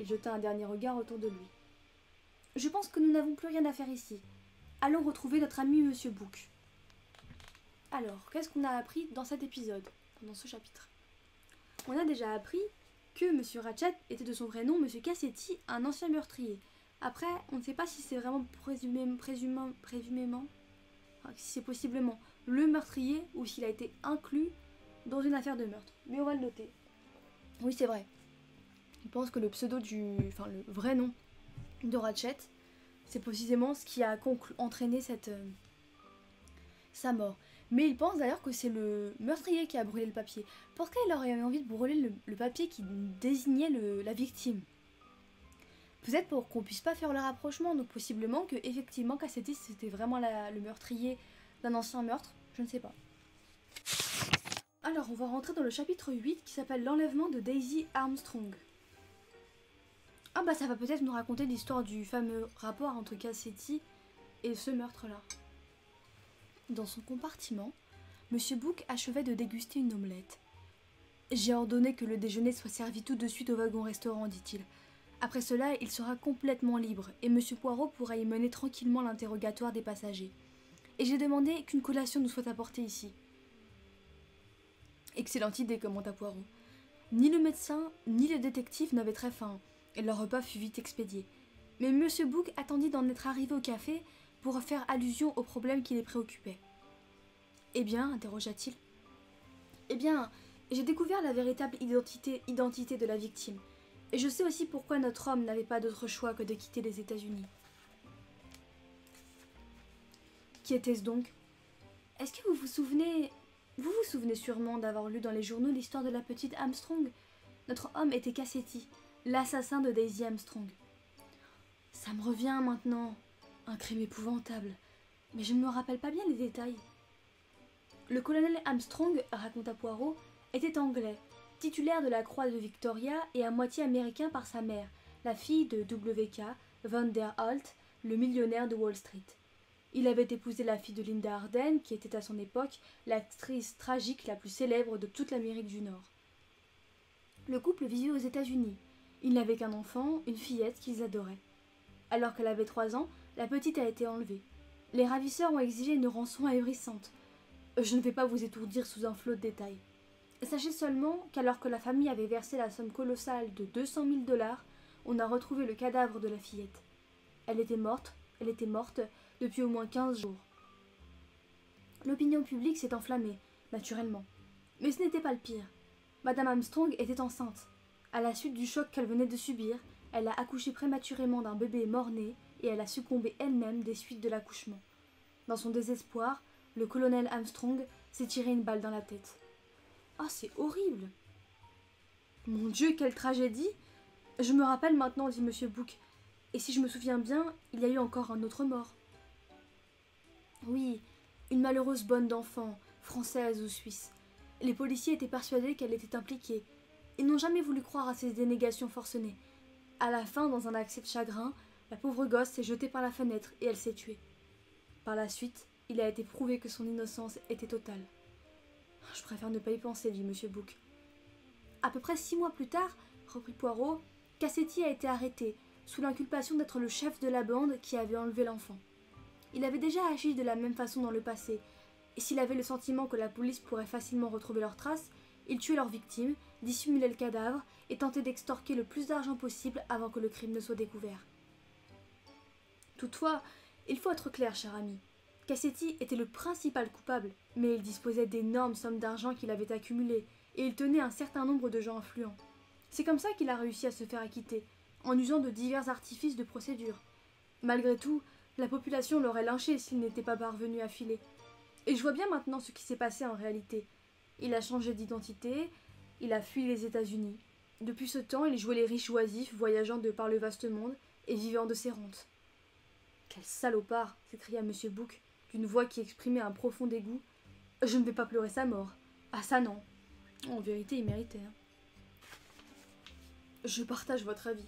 Il jeta un dernier regard autour de lui. « Je pense que nous n'avons plus rien à faire ici. Allons retrouver notre ami Monsieur Bouc. » Alors, qu'est-ce qu'on a appris dans cet épisode, dans ce chapitre? On a déjà appris que Monsieur Ratchet était de son vrai nom Monsieur Cassetti, un ancien meurtrier. Après, on ne sait pas si c'est vraiment présumément, enfin, si c'est possiblement le meurtrier ou s'il a été inclus dans une affaire de meurtre. Mais on va le noter. Oui, c'est vrai. Je pense que le pseudo enfin le vrai nom de Ratchet, c'est précisément ce qui a entraîné sa mort. Mais il pense d'ailleurs que c'est le meurtrier qui a brûlé le papier. Pourquoi il aurait envie de brûler le papier qui désignait la victime? Peut-être pour qu'on puisse pas faire le rapprochement, donc possiblement que effectivement Cassetti c'était vraiment le meurtrier d'un ancien meurtre, je ne sais pas. Alors on va rentrer dans le chapitre 8 qui s'appelle l'enlèvement de Daisy Armstrong. Ah bah ça va peut-être nous raconter l'histoire du fameux rapport entre Cassetti et ce meurtre là. Dans son compartiment, Monsieur Bouc achevait de déguster une omelette. « J'ai ordonné que le déjeuner soit servi tout de suite au wagon-restaurant, dit-il. Après cela, il sera complètement libre et M. Poirot pourra y mener tranquillement l'interrogatoire des passagers. Et j'ai demandé qu'une collation nous soit apportée ici. » Excellente idée, commenta Poirot. Ni le médecin, ni le détective n'avaient très faim, et leur repas fut vite expédié. Mais M. Bouc attendit d'en être arrivé au café pour faire allusion au problème qui les préoccupait. « Eh bien, interrogea-t-il. « Eh bien, j'ai découvert la véritable identité de la victime. Et je sais aussi pourquoi notre homme n'avait pas d'autre choix que de quitter les États-Unis. » Qui était-ce donc? Est-ce que vous vous souvenez sûrement d'avoir lu dans les journaux l'histoire de la petite Armstrong? Notre homme était Cassetti, l'assassin de Daisy Armstrong. Ça me revient maintenant. Un crime épouvantable. Mais je ne me rappelle pas bien les détails. Le colonel Armstrong, raconta Poirot, était anglais, titulaire de la croix de Victoria et à moitié américain par sa mère, la fille de W.K. Van der Halt, le millionnaire de Wall Street. Il avait épousé la fille de Linda Arden, qui était à son époque l'actrice tragique la plus célèbre de toute l'Amérique du Nord. Le couple vivait aux États-Unis. Ils n'avaient qu'un enfant, une fillette qu'ils adoraient. Alors qu'elle avait 3 ans, la petite a été enlevée. Les ravisseurs ont exigé une rançon ahurissante. Je ne vais pas vous étourdir sous un flot de détails. Sachez seulement qu'alors que la famille avait versé la somme colossale de 200 000 $, on a retrouvé le cadavre de la fillette. Elle était morte depuis au moins 15 jours. L'opinion publique s'est enflammée, naturellement. Mais ce n'était pas le pire. Madame Armstrong était enceinte. À la suite du choc qu'elle venait de subir, elle a accouché prématurément d'un bébé mort-né et elle a succombé elle-même des suites de l'accouchement. Dans son désespoir, le colonel Armstrong s'est tiré une balle dans la tête. Ah, c'est horrible! Mon Dieu, quelle tragédie! Je me rappelle maintenant, dit Monsieur Bouc. Et si je me souviens bien, il y a eu encore un autre mort. Oui, une malheureuse bonne d'enfant, française ou suisse. Les policiers étaient persuadés qu'elle était impliquée. Ils n'ont jamais voulu croire à ces dénégations forcenées. À la fin, dans un accès de chagrin, la pauvre gosse s'est jetée par la fenêtre et elle s'est tuée. Par la suite, il a été prouvé que son innocence était totale. « Je préfère ne pas y penser, » dit M. Bouc. À peu près 6 mois plus tard, reprit Poirot, Cassetti a été arrêté, sous l'inculpation d'être le chef de la bande qui avait enlevé l'enfant. Il avait déjà agi de la même façon dans le passé, et s'il avait le sentiment que la police pourrait facilement retrouver leurs traces, il tuait leurs victimes, dissimulait le cadavre et tentait d'extorquer le plus d'argent possible avant que le crime ne soit découvert. Toutefois, il faut être clair, cher ami. Cassetti était le principal coupable, mais il disposait d'énormes sommes d'argent qu'il avait accumulées, et il tenait un certain nombre de gens influents. C'est comme ça qu'il a réussi à se faire acquitter, en usant de divers artifices de procédure. Malgré tout, la population l'aurait lynché s'il n'était pas parvenu à filer. Et je vois bien maintenant ce qui s'est passé en réalité. Il a changé d'identité, il a fui les États-Unis. Depuis ce temps, il jouait les riches oisifs, voyageant de par le vaste monde et vivant de ses rentes. « Quel salopard !» s'écria M. Bouc, d'une voix qui exprimait un profond dégoût. « Je ne vais pas pleurer sa mort. Ah ça non !» En vérité, il méritait. Hein. Je partage votre avis.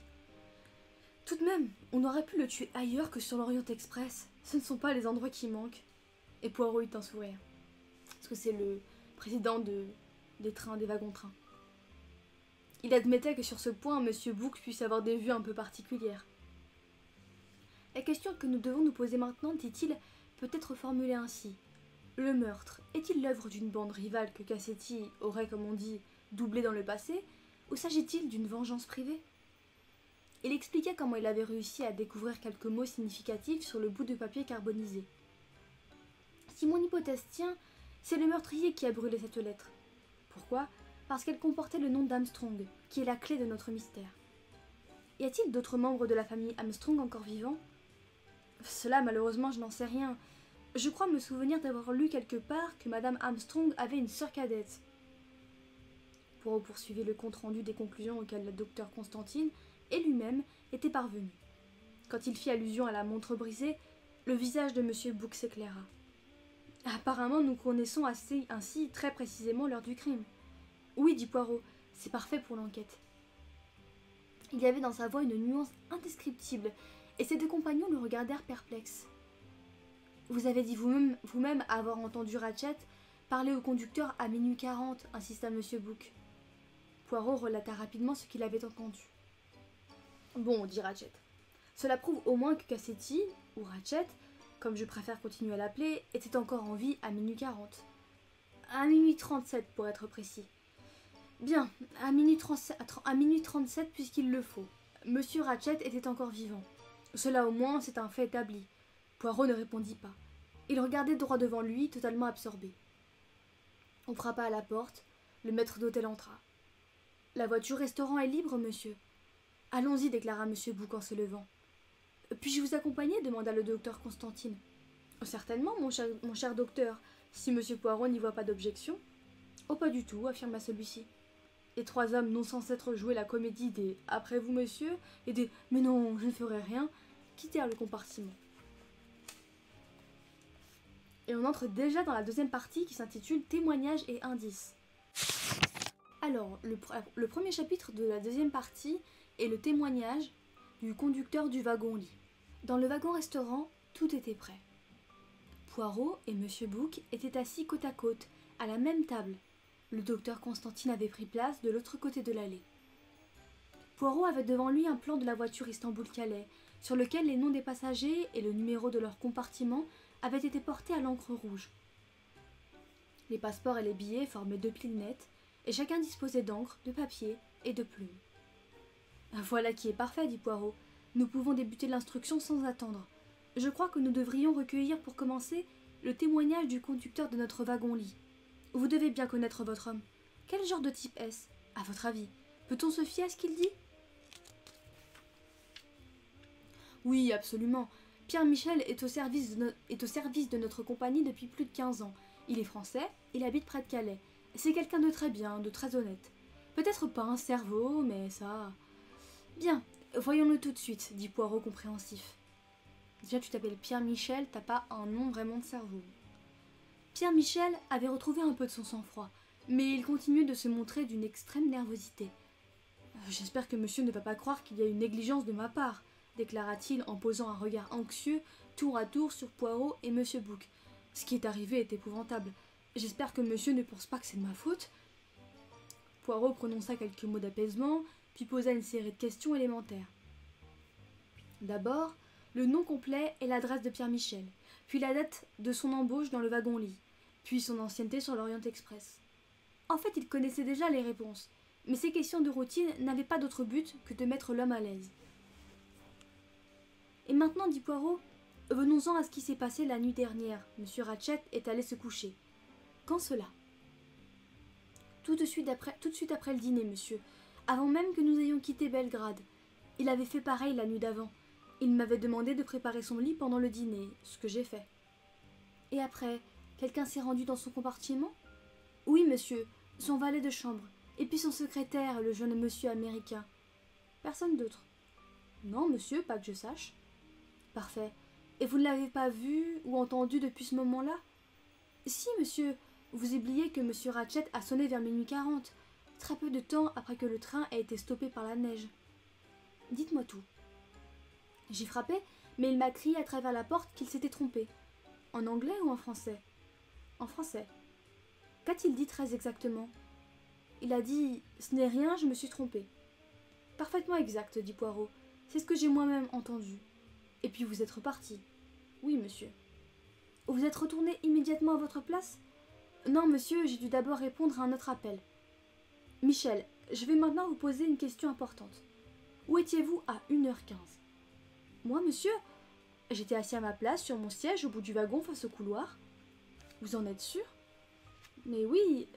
Tout de même, on aurait pu le tuer ailleurs que sur l'Orient Express. Ce ne sont pas les endroits qui manquent. Et Poirot eut un sourire. Parce que c'est le président des wagons-trains. Il admettait que sur ce point, M. Bouc puisse avoir des vues un peu particulières. La question que nous devons nous poser maintenant, dit-il, peut être formulée ainsi. Le meurtre est-il l'œuvre d'une bande rivale que Cassetti aurait, comme on dit, doublé dans le passé, ou s'agit-il d'une vengeance privée ? Il expliqua comment il avait réussi à découvrir quelques mots significatifs sur le bout de papier carbonisé. « Si mon hypothèse tient, c'est le meurtrier qui a brûlé cette lettre. Pourquoi ? Parce qu'elle comportait le nom d'Armstrong, qui est la clé de notre mystère. Y a-t-il d'autres membres de la famille Armstrong encore vivants ? Cela, malheureusement, je n'en sais rien. » Je crois me souvenir d'avoir lu quelque part que Madame Armstrong avait une sœur cadette. Poirot poursuivit le compte-rendu des conclusions auxquelles le docteur Constantine et lui-même étaient parvenus. Quand il fit allusion à la montre brisée, le visage de M. Bouc s'éclaira. Apparemment, nous connaissons ainsi très précisément l'heure du crime. Oui, dit Poirot, c'est parfait pour l'enquête. Il y avait dans sa voix une nuance indescriptible, et ses deux compagnons le regardèrent perplexes. Vous avez dit vous-même avoir entendu Ratchet parler au conducteur à minuit 40, insista M. Bouc. Poirot relata rapidement ce qu'il avait entendu. Bon, dit Ratchet, cela prouve au moins que Cassetti, ou Ratchet, comme je préfère continuer à l'appeler, était encore en vie à minuit 40. À minuit 37 pour être précis. Bien, à minuit 37 puisqu'il le faut. Monsieur Ratchet était encore vivant. Cela au moins c'est un fait établi. Poirot ne répondit pas. Il regardait droit devant lui, totalement absorbé. On frappa à la porte. Le maître d'hôtel entra. « La voiture-restaurant est libre, monsieur. »« Allons-y, » déclara M. Bouc en se levant. « Puis-je vous accompagner ?» demanda le docteur Constantine. « Certainement, mon cher docteur, si M. Poirot n'y voit pas d'objection. »« Oh, pas du tout, » affirma celui-ci. Les trois hommes, non sans s'être joué la comédie des « Après vous, monsieur » et des « Mais non, je ne ferai rien » quittèrent le compartiment. Et on entre déjà dans la deuxième partie qui s'intitule « Témoignages et indices ». Alors, le premier chapitre de la deuxième partie est le témoignage du conducteur du wagon-lit. Dans le wagon-restaurant, tout était prêt. Poirot et M. Bouc étaient assis côte à côte, à la même table. Le docteur Constantine avait pris place de l'autre côté de l'allée. Poirot avait devant lui un plan de la voiture Istanbul-Calais, sur lequel les noms des passagers et le numéro de leur compartiment avaient été portés à l'encre rouge. Les passeports et les billets formaient 2 piles nettes, et chacun disposait d'encre, de papier et de plumes. « Voilà qui est parfait, » dit Poirot. « Nous pouvons débuter l'instruction sans attendre. Je crois que nous devrions recueillir pour commencer le témoignage du conducteur de notre wagon-lit. Vous devez bien connaître votre homme. Quel genre de type est-ce, à votre avis? Peut-on se fier à ce qu'il dit ? » « Oui, absolument. » Pierre-Michel est au service de notre compagnie depuis plus de 15 ans. Il est français, il habite près de Calais. C'est quelqu'un de très bien, de très honnête. Peut-être pas un cerveau, mais ça... Bien, voyons-le tout de suite, dit Poirot compréhensif. Déjà, tu t'appelles Pierre-Michel, t'as pas un nom vraiment de cerveau. Pierre-Michel avait retrouvé un peu de son sang-froid, mais il continuait de se montrer d'une extrême nervosité. « J'espère que monsieur ne va pas croire qu'il y a une négligence de ma part. déclara-t-il en posant un regard anxieux tour à tour sur Poirot et Monsieur Bouc. « Ce qui est arrivé est épouvantable. J'espère que monsieur ne pense pas que c'est de ma faute. » Poirot prononça quelques mots d'apaisement, puis posa une série de questions élémentaires. D'abord, le nom complet et l'adresse de Pierre-Michel, puis la date de son embauche dans le wagon-lit, puis son ancienneté sur l'Orient Express. En fait, il connaissait déjà les réponses, mais ces questions de routine n'avaient pas d'autre but que de mettre l'homme à l'aise. « Et maintenant, dit Poirot, venons-en à ce qui s'est passé la nuit dernière. Monsieur Ratchet est allé se coucher. Quand cela ? » ?»« Tout de suite après le dîner, monsieur. Avant même que nous ayons quitté Belgrade. Il avait fait pareil la nuit d'avant. Il m'avait demandé de préparer son lit pendant le dîner, ce que j'ai fait. » « Et après, quelqu'un s'est rendu dans son compartiment ? » ?»« Oui, monsieur, son valet de chambre. Et puis son secrétaire, le jeune monsieur américain. » « Personne d'autre. »« Non, monsieur, pas que je sache. » « Parfait. Et vous ne l'avez pas vu ou entendu depuis ce moment-là ? » ?»« Si, monsieur. Vous oubliez que monsieur Ratchet a sonné vers minuit 40, très peu de temps après que le train a été stoppé par la neige. » « Dites-moi tout. » J'ai frappé, mais il m'a crié à travers la porte qu'il s'était trompé. « En anglais ou en français ?»« En français. » »« Qu'a-t-il dit très exactement ?»« Il a dit « Ce n'est rien, je me suis trompé. » »« Parfaitement exact, » dit Poirot. « C'est ce que j'ai moi-même entendu. » « Et puis vous êtes reparti. »« Oui, monsieur. »« Vous êtes retourné immédiatement à votre place ? » ?»« Non, monsieur, j'ai dû d'abord répondre à un autre appel. »« Michel, je vais maintenant vous poser une question importante. Où étiez-vous à 1h15 ?»« Moi, monsieur, j'étais assis à ma place sur mon siège au bout du wagon face au couloir. »« Vous en êtes sûr ? » ?»« Mais oui,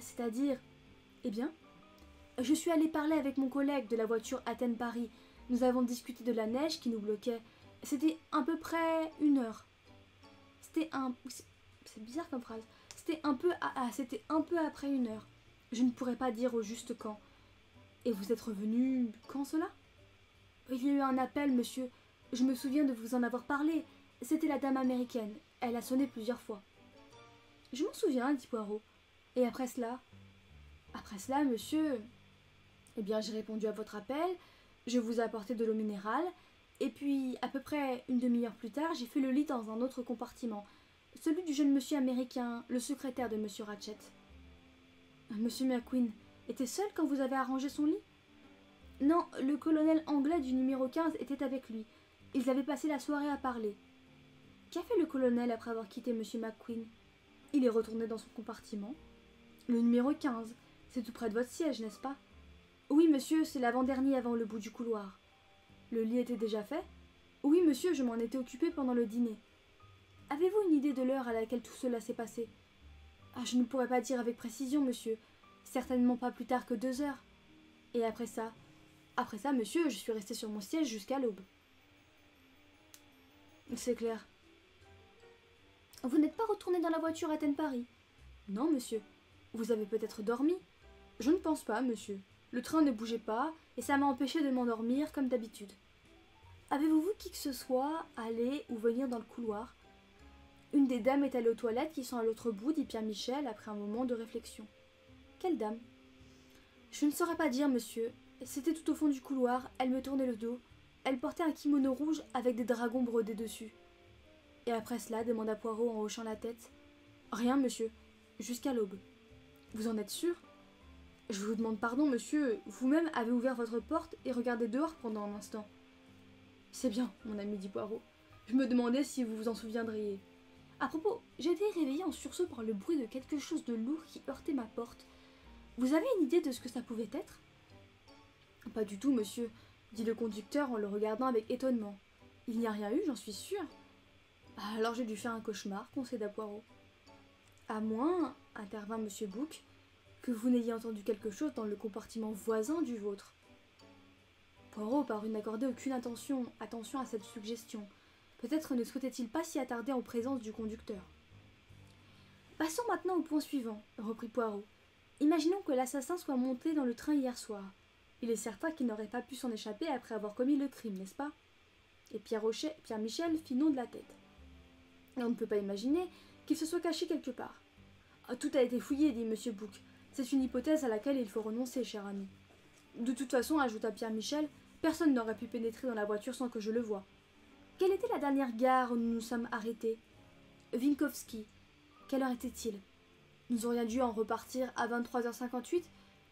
c'est-à-dire... » »« Eh bien, je suis allé parler avec mon collègue de la voiture Athènes-Paris. » Nous avons discuté de la neige qui nous bloquait. C'était à peu près 1h. C'était un... C'est bizarre comme phrase. C'était un peu après 1h. Je ne pourrais pas dire au juste quand. Et vous êtes revenu quand cela ? Il y a eu un appel, monsieur. Je me souviens de vous en avoir parlé. C'était la dame américaine. Elle a sonné plusieurs fois. Je m'en souviens, dit Poirot. Et après cela ? Après cela, monsieur... Eh bien, j'ai répondu à votre appel... Je vous ai apporté de l'eau minérale, et puis à peu près une demi-heure plus tard, j'ai fait le lit dans un autre compartiment, celui du jeune monsieur américain, le secrétaire de monsieur Ratchet. Monsieur McQueen était seul quand vous avez arrangé son lit ? Non, le colonel anglais du numéro 15 était avec lui. Ils avaient passé la soirée à parler. Qu'a fait le colonel après avoir quitté monsieur McQueen ? Il est retourné dans son compartiment. Le numéro 15, c'est tout près de votre siège, n'est-ce pas ? « Oui, monsieur, c'est l'avant-dernier avant le bout du couloir. »« Le lit était déjà fait ? » ?»« Oui, monsieur, je m'en étais occupé pendant le dîner. »« Avez-vous une idée de l'heure à laquelle tout cela s'est passé ? » ?»« Ah, je ne pourrais pas dire avec précision, monsieur. Certainement pas plus tard que 2h. » »« Et après ça ? » ?»« Après ça, monsieur, je suis resté sur mon siège jusqu'à l'aube. » »« C'est clair. » »« Vous n'êtes pas retourné dans la voiture Athènes-Paris ? » ?»« Non, monsieur. Vous avez peut-être dormi ? » ?»« Je ne pense pas, monsieur. » Le train ne bougeait pas, et ça m'a empêché de m'endormir comme d'habitude. Avez-vous vu qui que ce soit aller ou venir dans le couloir ? Une des dames est allée aux toilettes qui sont à l'autre bout, dit Pierre-Michel après un moment de réflexion. Quelle dame ? Je ne saurais pas dire, monsieur. C'était tout au fond du couloir, elle me tournait le dos. Elle portait un kimono rouge avec des dragons brodés dessus. Et après cela, demanda Poirot en hochant la tête. Rien, monsieur. Jusqu'à l'aube. Vous en êtes sûr ? « Je vous demande pardon, monsieur, vous-même avez ouvert votre porte et regardé dehors pendant un instant. »« C'est bien, mon ami, dit Poirot. Je me demandais si vous vous en souviendriez. »« À propos, j'ai été réveillée en sursaut par le bruit de quelque chose de lourd qui heurtait ma porte. Vous avez une idée de ce que ça pouvait être ?»« Pas du tout, monsieur, dit le conducteur en le regardant avec étonnement. Il n'y a rien eu, j'en suis sûre. »« Alors j'ai dû faire un cauchemar, concéda Poirot. »« À moins, intervint monsieur Bouc, que vous n'ayez entendu quelque chose dans le compartiment voisin du vôtre. » Poirot parut n'accorder aucune attention à cette suggestion. Peut-être ne souhaitait-il pas s'y attarder en présence du conducteur. « Passons maintenant au point suivant, » reprit Poirot. « Imaginons que l'assassin soit monté dans le train hier soir. Il est certain qu'il n'aurait pas pu s'en échapper après avoir commis le crime, n'est-ce pas ?» Et Pierre-Michel fit non de la tête. « On ne peut pas imaginer qu'il se soit caché quelque part. »« Tout a été fouillé, » dit M. Bouc. « C'est une hypothèse à laquelle il faut renoncer, cher ami. » « De toute façon, ajouta Pierre-Michel, Personne n'aurait pu pénétrer dans la voiture sans que je le voie. Quelle était la dernière gare où nous nous sommes arrêtés? Vinkovci. Quelle heure était-il? Nous aurions dû en repartir à 23h58,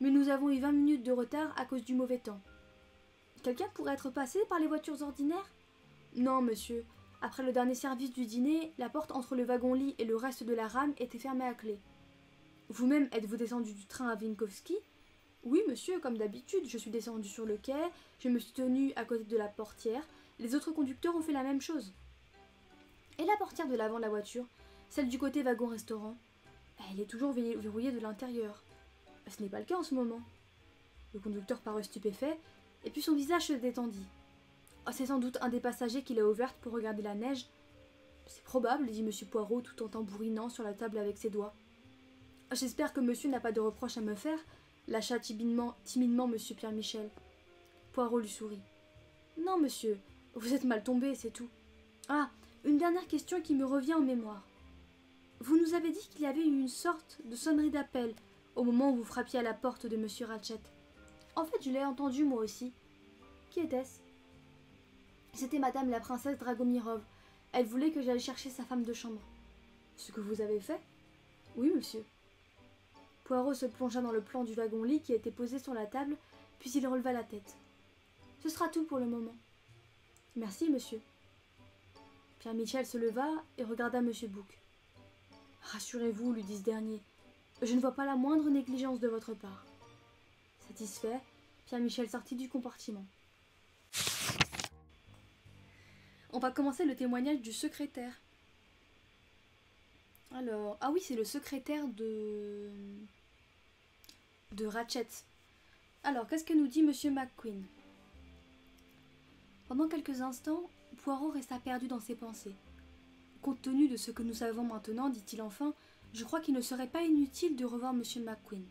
mais nous avons eu 20 minutes de retard à cause du mauvais temps. Quelqu'un pourrait être passé par les voitures ordinaires? Non, monsieur. Après le dernier service du dîner, la porte entre le wagon-lit et le reste de la rame était fermée à clé. Vous-même êtes-vous descendu du train à Vinkovci? Oui, monsieur, comme d'habitude, je suis descendu sur le quai, je me suis tenue à côté de la portière, les autres conducteurs ont fait la même chose. Et la portière de l'avant de la voiture, celle du côté wagon-restaurant? Elle est toujours verrouillée de l'intérieur. Ce n'est pas le cas en ce moment. Le conducteur parut stupéfait, et puis son visage se détendit. « C'est sans doute un des passagers qui l'a ouverte pour regarder la neige. »« C'est probable, » dit M. Poirot tout en tambourinant sur la table avec ses doigts. « J'espère que monsieur n'a pas de reproches à me faire, » lâcha timidement M. Pierre-Michel. Poirot lui sourit. « Non, monsieur, vous êtes mal tombé, c'est tout. Ah, une dernière question qui me revient en mémoire. Vous nous avez dit qu'il y avait eu une sorte de sonnerie d'appel au moment où vous frappiez à la porte de M. Ratchet. En fait, je l'ai entendu moi aussi. Qui était-ce ? C'était madame la princesse Dragomirov. Elle voulait que j'aille chercher sa femme de chambre. Ce que vous avez fait? Oui, monsieur. Poirot se plongea dans le plan du wagon-lit qui était posé sur la table, puis il releva la tête. Ce sera tout pour le moment. Merci, monsieur. Pierre-Michel se leva et regarda monsieur Bouc. Rassurez-vous, lui dit ce dernier. Je ne vois pas la moindre négligence de votre part. Satisfait, Pierre-Michel sortit du compartiment. On va commencer le témoignage du secrétaire. Alors, ah oui, c'est le secrétaire de Ratchet. Alors, qu'est-ce que nous dit Monsieur McQueen? Pendant quelques instants, Poirot resta perdu dans ses pensées. Compte tenu de ce que nous savons maintenant, dit-il enfin, je crois qu'il ne serait pas inutile de revoir Monsieur McQueen.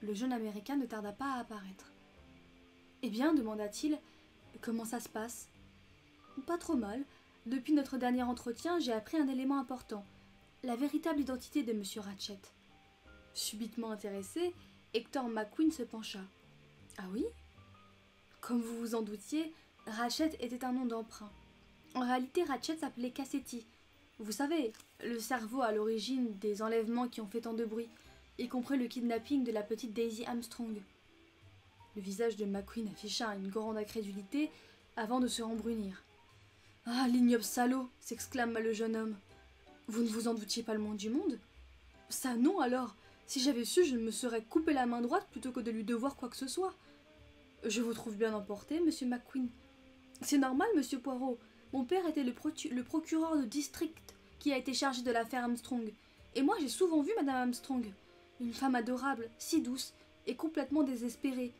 Le jeune Américain ne tarda pas à apparaître. Eh bien, demanda-t-il, comment ça se passe? Pas trop mal. Depuis notre dernier entretien, j'ai appris un élément important. La véritable identité de M. Ratchet. Subitement intéressé, Hector McQueen se pencha. Ah oui? Comme vous vous en doutiez, Ratchet était un nom d'emprunt. En réalité, Ratchet s'appelait Cassetti. Vous savez, le cerveau à l'origine des enlèvements qui ont fait tant de bruit, y compris le kidnapping de la petite Daisy Armstrong. Le visage de McQueen afficha une grande incrédulité avant de se rembrunir. « Ah, l'ignoble salaud !» s'exclama le jeune homme. « Vous ne vous en doutiez pas le moins du monde ?»« Ça non, alors. Si j'avais su, je me serais coupé la main droite plutôt que de lui devoir quoi que ce soit. »« Je vous trouve bien emporté, monsieur McQueen. »« C'est normal, monsieur Poirot. Mon père était le procureur de district qui a été chargé de l'affaire Armstrong. Et moi, j'ai souvent vu madame Armstrong. Une femme adorable, si douce, et complètement désespérée.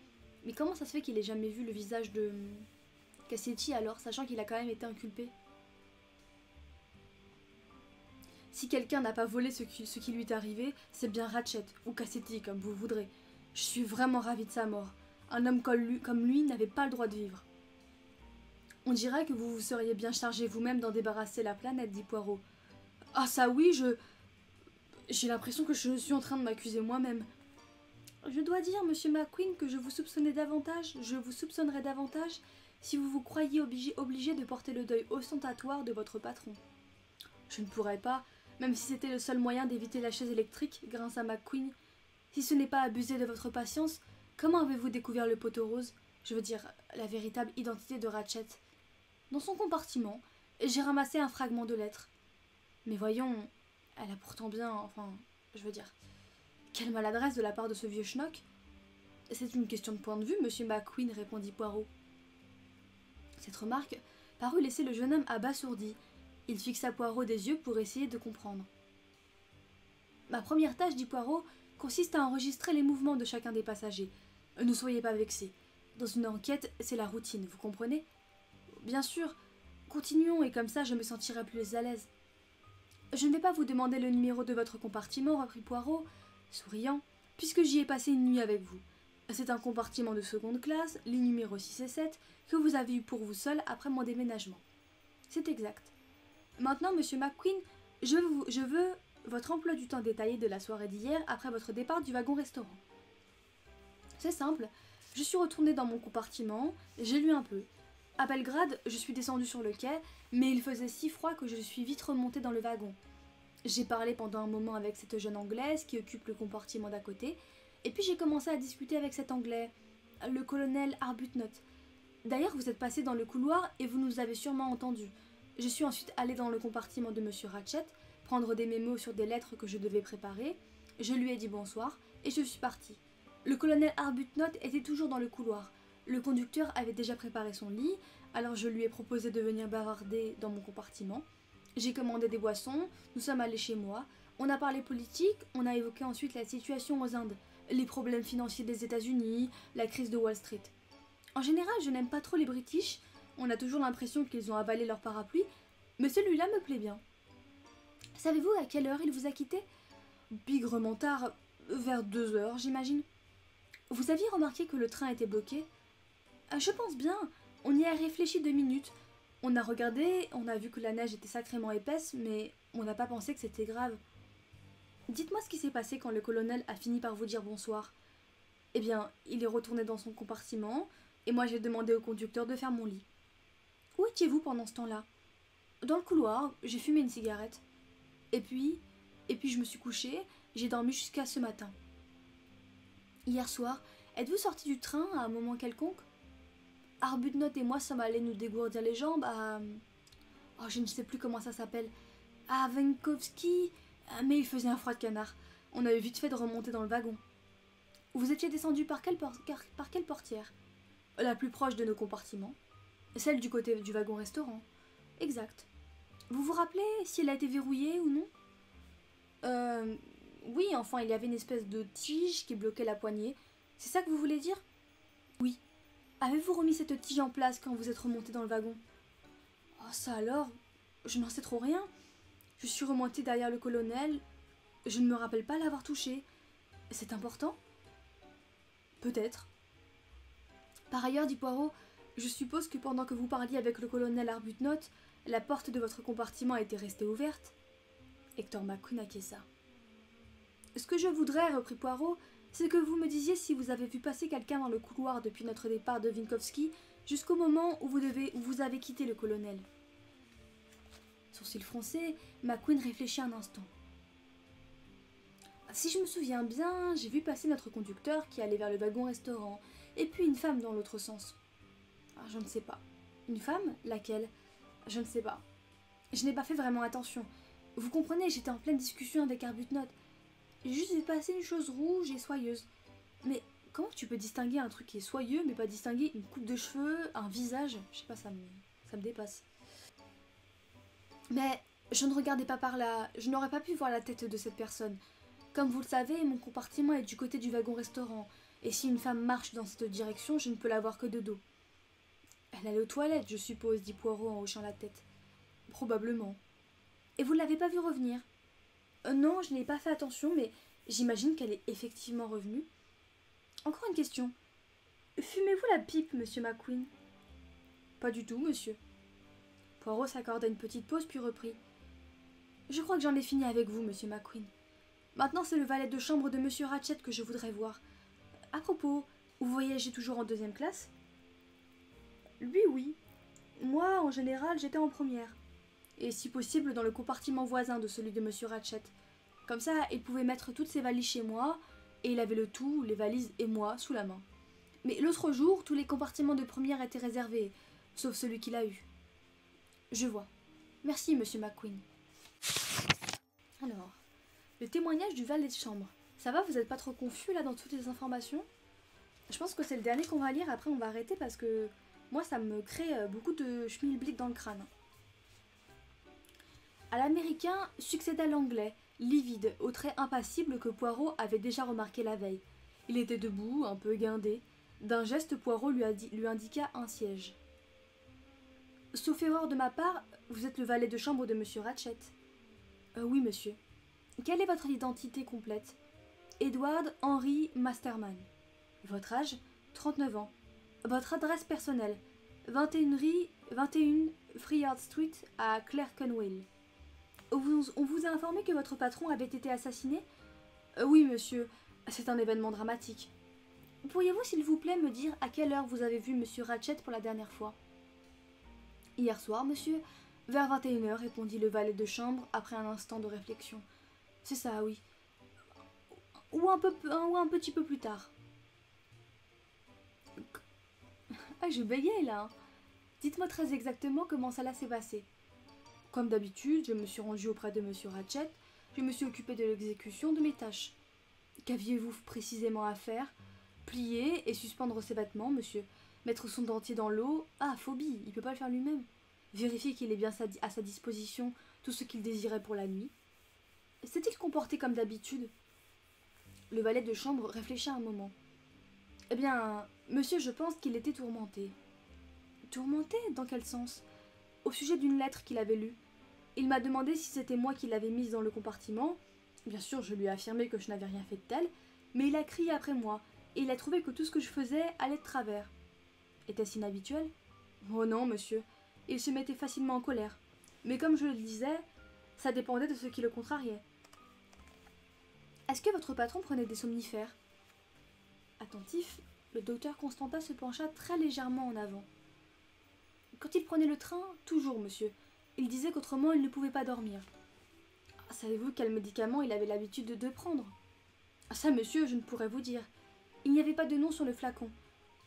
Mais comment ça se fait qu'il ait jamais vu le visage de... » Cassetti alors, sachant qu'il a quand même été inculpé. Si quelqu'un n'a pas volé ce qui lui est arrivé, c'est bien Ratchet, ou Cassetti, comme vous voudrez. Je suis vraiment ravie de sa mort. Un homme comme lui n'avait pas le droit de vivre. On dirait que vous vous seriez bien chargé vous-même d'en débarrasser la planète, dit Poirot. Ah ça oui, j'ai l'impression que je suis en train de m'accuser moi-même. Je dois dire, monsieur McQueen, que je vous soupçonnerai davantage... si vous vous croyez obligé de porter le deuil ostentatoire de votre patron. Je ne pourrais pas, même si c'était le seul moyen d'éviter la chaise électrique, grinça McQueen. Si ce n'est pas abuser de votre patience, comment avez-vous découvert le poteau rose, je veux dire, la véritable identité de Ratchet? Dans son compartiment, j'ai ramassé un fragment de lettre. Mais voyons, elle a pourtant bien, enfin, je veux dire, quelle maladresse de la part de ce vieux schnock. C'est une question de point de vue, monsieur McQueen, répondit Poirot. Cette remarque parut laisser le jeune homme abasourdi. Il fixa Poirot des yeux pour essayer de comprendre. « Ma première tâche, dit Poirot, consiste à enregistrer les mouvements de chacun des passagers. Ne soyez pas vexés. Dans une enquête, c'est la routine, vous comprenez ? Bien sûr, continuons et comme ça je me sentirai plus à l'aise. Je ne vais pas vous demander le numéro de votre compartiment, reprit Poirot, souriant, puisque j'y ai passé une nuit avec vous. C'est un compartiment de seconde classe, les numéros 6 et 7, que vous avez eu pour vous seul après mon déménagement. C'est exact. Maintenant, monsieur McQueen, je veux votre emploi du temps détaillé de la soirée d'hier après votre départ du wagon-restaurant. C'est simple, Je suis retournée dans mon compartiment, j'ai lu un peu. À Belgrade, je suis descendue sur le quai, mais il faisait si froid que je suis vite remontée dans le wagon. J'ai parlé pendant un moment avec cette jeune Anglaise qui occupe le compartiment d'à côté, et puis j'ai commencé à discuter avec cet Anglais, le colonel Arbuthnot. D'ailleurs, vous êtes passé dans le couloir et vous nous avez sûrement entendu. Je suis ensuite allée dans le compartiment de Monsieur Ratchet, prendre des mémos sur des lettres que je devais préparer. Je lui ai dit bonsoir et je suis partie. Le colonel Arbuthnot était toujours dans le couloir. Le conducteur avait déjà préparé son lit, alors je lui ai proposé de venir bavarder dans mon compartiment. J'ai commandé des boissons, nous sommes allés chez moi, on a parlé politique, on a évoqué ensuite la situation aux Indes, les problèmes financiers des États-Unis, la crise de Wall Street. En général, je n'aime pas trop les British, on a toujours l'impression qu'ils ont avalé leur parapluie, mais celui-là me plaît bien. Savez-vous à quelle heure il vous a quitté? Bigrement tard, vers 2 heures, j'imagine. Vous aviez remarqué que le train était bloqué? Je pense bien, on y a réfléchi 2 minutes. On a regardé, on a vu que la neige était sacrément épaisse, mais on n'a pas pensé que c'était grave. Dites-moi ce qui s'est passé quand le colonel a fini par vous dire bonsoir. Eh bien, il est retourné dans son compartiment, et moi j'ai demandé au conducteur de faire mon lit. Où étiez-vous pendant ce temps-là? Dans le couloir, j'ai fumé une cigarette. Et puis je me suis couchée, j'ai dormi jusqu'à ce matin. Hier soir, êtes-vous sorti du train à un moment quelconque? Arbuthnot et moi sommes allés nous dégourdir les jambes à... Oh, je ne sais plus comment ça s'appelle. À Vinkovci, mais il faisait un froid de canard. On a eu vite fait de remonter dans le wagon. Vous étiez descendu par quelle portière? La plus proche de nos compartiments. Celle du côté du wagon-restaurant. Exact. Vous vous rappelez si elle a été verrouillée ou non? Oui, enfin, il y avait une espèce de tige qui bloquait la poignée. C'est ça que vous voulez dire? Oui. Avez-vous remis cette tige en place quand vous êtes remonté dans le wagon? Oh, ça alors? Je n'en sais trop rien. Je suis remontée derrière le colonel. Je ne me rappelle pas l'avoir touché. C'est important? Peut-être. Par ailleurs, dit Poirot, je suppose que pendant que vous parliez avec le colonel Arbuthnot, la porte de votre compartiment était restée ouverte. Hector McQueen acquiesça. Ce que je voudrais, reprit Poirot, c'est que vous me disiez si vous avez vu passer quelqu'un dans le couloir depuis notre départ de Vinkovci jusqu'au moment où vous avez quitté le colonel. Sourcil froncé, McQueen réfléchit un instant. Si je me souviens bien, j'ai vu passer notre conducteur qui allait vers le wagon-restaurant, et puis une femme dans l'autre sens. Ah, je ne sais pas. Une femme? Laquelle? Je ne sais pas. Je n'ai pas fait vraiment attention. Vous comprenez, j'étais en pleine discussion avec Arbuthnot. J'ai juste vu passer une chose rouge et soyeuse. Mais comment tu peux distinguer un truc qui est soyeux mais pas distinguer une coupe de cheveux, un visage? Je sais pas, ça me dépasse. Mais je ne regardais pas par là, je n'aurais pas pu voir la tête de cette personne. Comme vous le savez, mon compartiment est du côté du wagon-restaurant, et si une femme marche dans cette direction, je ne peux la voir que de dos. Elle allait aux toilettes, je suppose, dit Poirot en hochant la tête. Probablement. Et vous ne l'avez pas vue revenir? Non, je n'ai pas fait attention, mais j'imagine qu'elle est effectivement revenue. Encore une question. Fumez-vous la pipe, monsieur McQueen? Pas du tout, monsieur. Poirot s'accorda une petite pause, puis reprit. Je crois que j'en ai fini avec vous, monsieur McQueen. Maintenant, c'est le valet de chambre de monsieur Ratchet que je voudrais voir. À propos, vous voyagez toujours en 2e classe? Lui, oui. Moi, en général, j'étais en première. Et si possible dans le compartiment voisin de celui de Monsieur Ratchet. Comme ça, il pouvait mettre toutes ses valises chez moi, et il avait le tout, les valises et moi, sous la main. Mais l'autre jour, tous les compartiments de première étaient réservés, sauf celui qu'il a eu. Je vois. Merci, Monsieur McQueen. Alors, le témoignage du valet de chambre. Ça va, vous n'êtes pas trop confus là dans toutes les informations? Je pense que c'est le dernier qu'on va lire, après on va arrêter parce que moi ça me crée beaucoup de schmilblick dans le crâne. À l'américain succéda l'anglais, livide, aux traits impassibles que Poirot avait déjà remarqué la veille. Il était debout, un peu guindé. D'un geste, Poirot lui indiqua un siège. « Sauf erreur de ma part, vous êtes le valet de chambre de Monsieur Ratchet. »« Oui, monsieur. »« Quelle est votre identité complète ?»« Edward Henry Masterman. »« Votre âge ? 39 ans. »« Votre adresse personnelle ? 21 Friard Street à Clerkenwell. » On vous a informé que votre patron avait été assassiné ? Oui, monsieur. C'est un événement dramatique. Pourriez-vous, s'il vous plaît, me dire à quelle heure vous avez vu Monsieur Ratchet pour la dernière fois? Hier soir, monsieur, vers 21h, répondit le valet de chambre après un instant de réflexion. C'est ça, oui. Ou un petit peu plus tard. Ah, je bégayais là. Dites-moi très exactement comment cela s'est passé. Comme d'habitude, je me suis rendue auprès de Monsieur Ratchet. Je me suis occupée de l'exécution de mes tâches. Qu'aviez-vous précisément à faire? Plier et suspendre ses vêtements, monsieur. Mettre son dentier dans l'eau. Ah, phobie, il peut pas le faire lui-même. Vérifier qu'il ait bien à sa disposition tout ce qu'il désirait pour la nuit. S'est-il comporté comme d'habitude? Le valet de chambre réfléchit un moment. Eh bien, monsieur, je pense qu'il était tourmenté. Tourmenté? Dans quel sens? Au sujet d'une lettre qu'il avait lue. Il m'a demandé si c'était moi qui l'avais mise dans le compartiment. Bien sûr, je lui ai affirmé que je n'avais rien fait de tel, mais il a crié après moi, et il a trouvé que tout ce que je faisais allait de travers. Était-ce inhabituel? Oh non, monsieur. Il se mettait facilement en colère. Mais comme je le disais, ça dépendait de ce qui le contrariait. Est-ce que votre patron prenait des somnifères? Attentif, le docteur Constantin se pencha très légèrement en avant. Quand il prenait le train, toujours, monsieur. Il disait qu'autrement, il ne pouvait pas dormir. Savez-vous quel médicament il avait l'habitude de prendre? Ça, monsieur, je ne pourrais vous dire. Il n'y avait pas de nom sur le flacon.